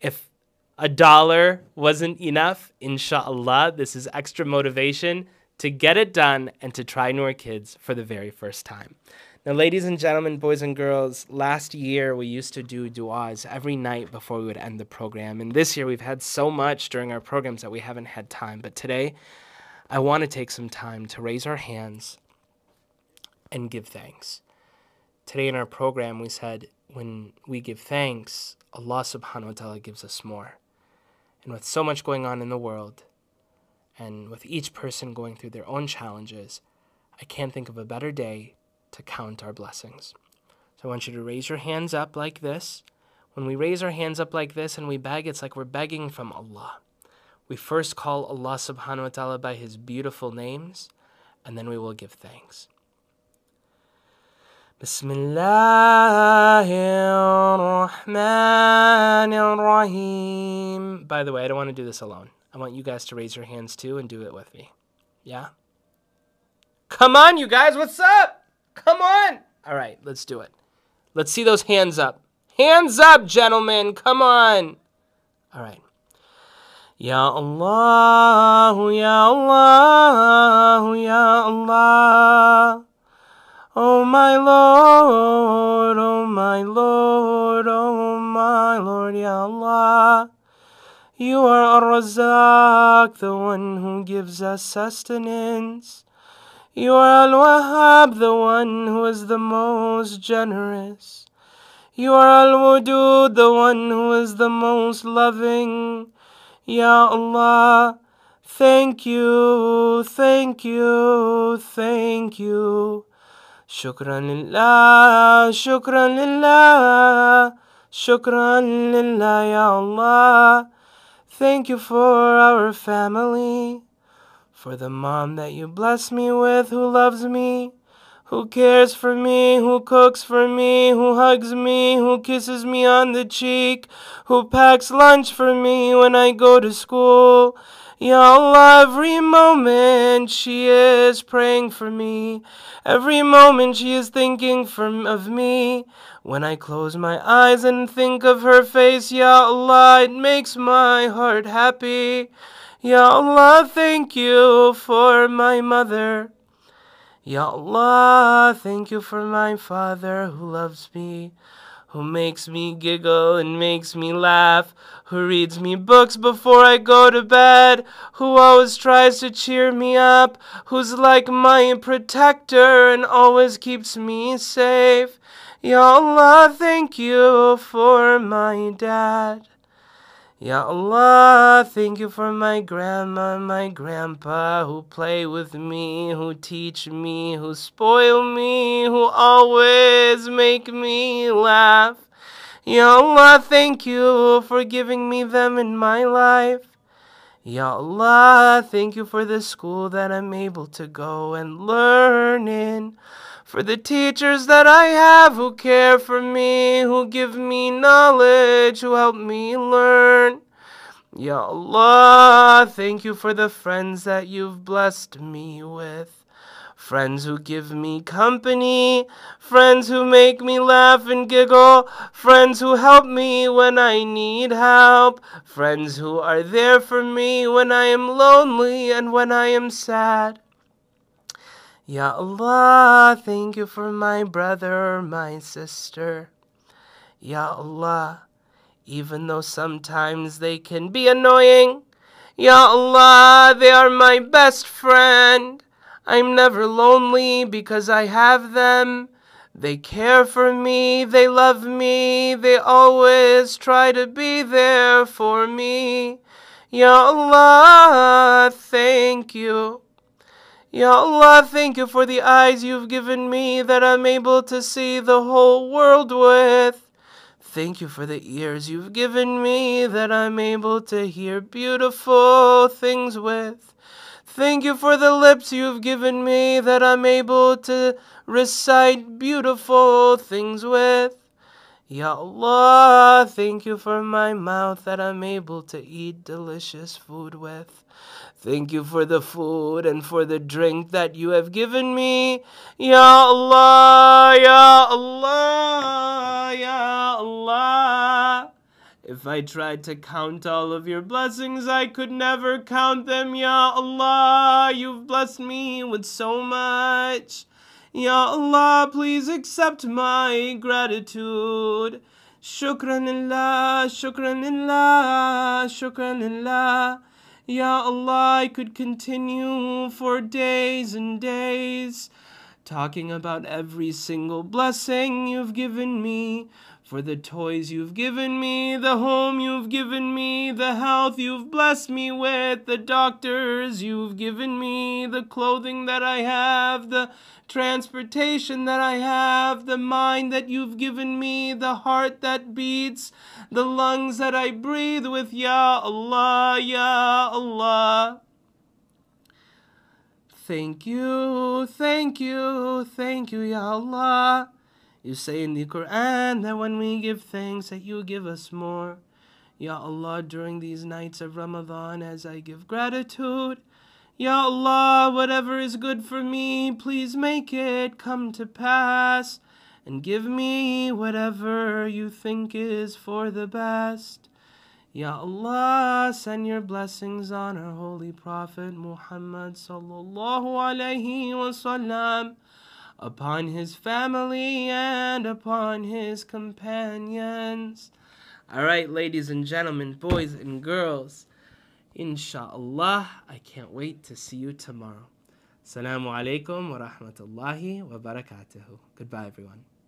If $1 wasn't enough, inshallah, this is extra motivation to get it done and to try Noor Kids for the very first time. Now, ladies and gentlemen, boys and girls, last year we used to do du'as every night before we would end the program. And this year we've had so much during our programs that we haven't had time. But today, I want to take some time to raise our hands and give thanks. Today in our program, we said when we give thanks, Allah subhanahu wa ta'ala gives us more. And with so much going on in the world, and with each person going through their own challenges, I can't think of a better day to count our blessings. So I want you to raise your hands up like this. When we raise our hands up like this and we beg, it's like we're begging from Allah. We first call Allah subhanahu wa ta'ala by his beautiful names, and then we will give thanks. Bismillahirrahmanirrahim. By the way, I don't want to do this alone. I want you guys to raise your hands too and do it with me. Yeah? Come on, you guys, what's up? Come on! All right, let's do it. Let's see those hands up. Hands up, gentlemen! Come on! All right. Ya Allah, Ya Allah, Ya Allah. Oh my Lord, oh my Lord, oh my Lord, Ya Allah. You are Ar-Razzaq, the one who gives us sustenance. You are Al-Wahhab, the one who is the most generous. You are Al-Wudud, the one who is the most loving. Ya Allah, thank you, thank you, thank you. Shukran lillah, shukran lillah, shukran lillah, Ya Allah. Thank you for our family. For the mom that you bless me with, who loves me, who cares for me, who cooks for me, who hugs me, who kisses me on the cheek, who packs lunch for me when I go to school. Ya Allah, every moment she is praying for me. Every moment she is thinking of me. When I close my eyes and think of her face, Ya Allah, it makes my heart happy. Ya Allah, thank you for my mother. Ya Allah, thank you for my father who loves me, who makes me giggle and makes me laugh, who reads me books before I go to bed, who always tries to cheer me up, who's like my protector and always keeps me safe. Ya Allah, thank you for my dad. Ya Allah, thank you for my grandma, my grandpa, who play with me, who teach me, who spoil me, who always make me laugh. Ya Allah, thank you for giving me them in my life. Ya Allah, thank you for the school that I'm able to go and learn in. For the teachers that I have who care for me, who give me knowledge, who help me learn. Ya Allah, thank you for the friends that you've blessed me with. Friends who give me company, friends who make me laugh and giggle, friends who help me when I need help, friends who are there for me when I am lonely and when I am sad. Ya Allah, thank you for my brother, my sister. Ya Allah, even though sometimes they can be annoying, Ya Allah, they are my best friend. I'm never lonely because I have them. They care for me, they love me, they always try to be there for me. Ya Allah, thank you. Ya Allah, thank you for the eyes you've given me that I'm able to see the whole world with. Thank you for the ears you've given me that I'm able to hear beautiful things with. Thank you for the lips you've given me that I'm able to recite beautiful things with. Ya Allah, thank you for my mouth that I'm able to eat delicious food with. Thank you for the food and for the drink that you have given me. Ya Allah, Ya Allah, Ya Allah. If I tried to count all of your blessings, I could never count them. Ya Allah, you've blessed me with so much. Ya Allah, please accept my gratitude. Shukranillah, shukranillah, shukranillah. Ya Allah, I could continue for days and days talking about every single blessing you've given me, for the toys you've given me, the home you've given me, the health you've blessed me with, the doctors you've given me, the clothing that I have, the transportation that I have, the mind that you've given me, the heart that beats, the lungs that I breathe with. Ya Allah, Ya Allah. Thank you, thank you, thank you, Ya Allah. You say in the Quran that when we give thanks that you give us more. Ya Allah, during these nights of Ramadan as I give gratitude, Ya Allah, whatever is good for me, please make it come to pass, and give me whatever you think is for the best. Ya Allah, send your blessings on our holy Prophet Muhammad sallallahu alayhi wasallam, upon his family and upon his companions. All right, ladies and gentlemen, boys and girls, inshallah, I can't wait to see you tomorrow. Assalamu alaikum wa rahmatullahi wa barakatuhu. Goodbye, everyone.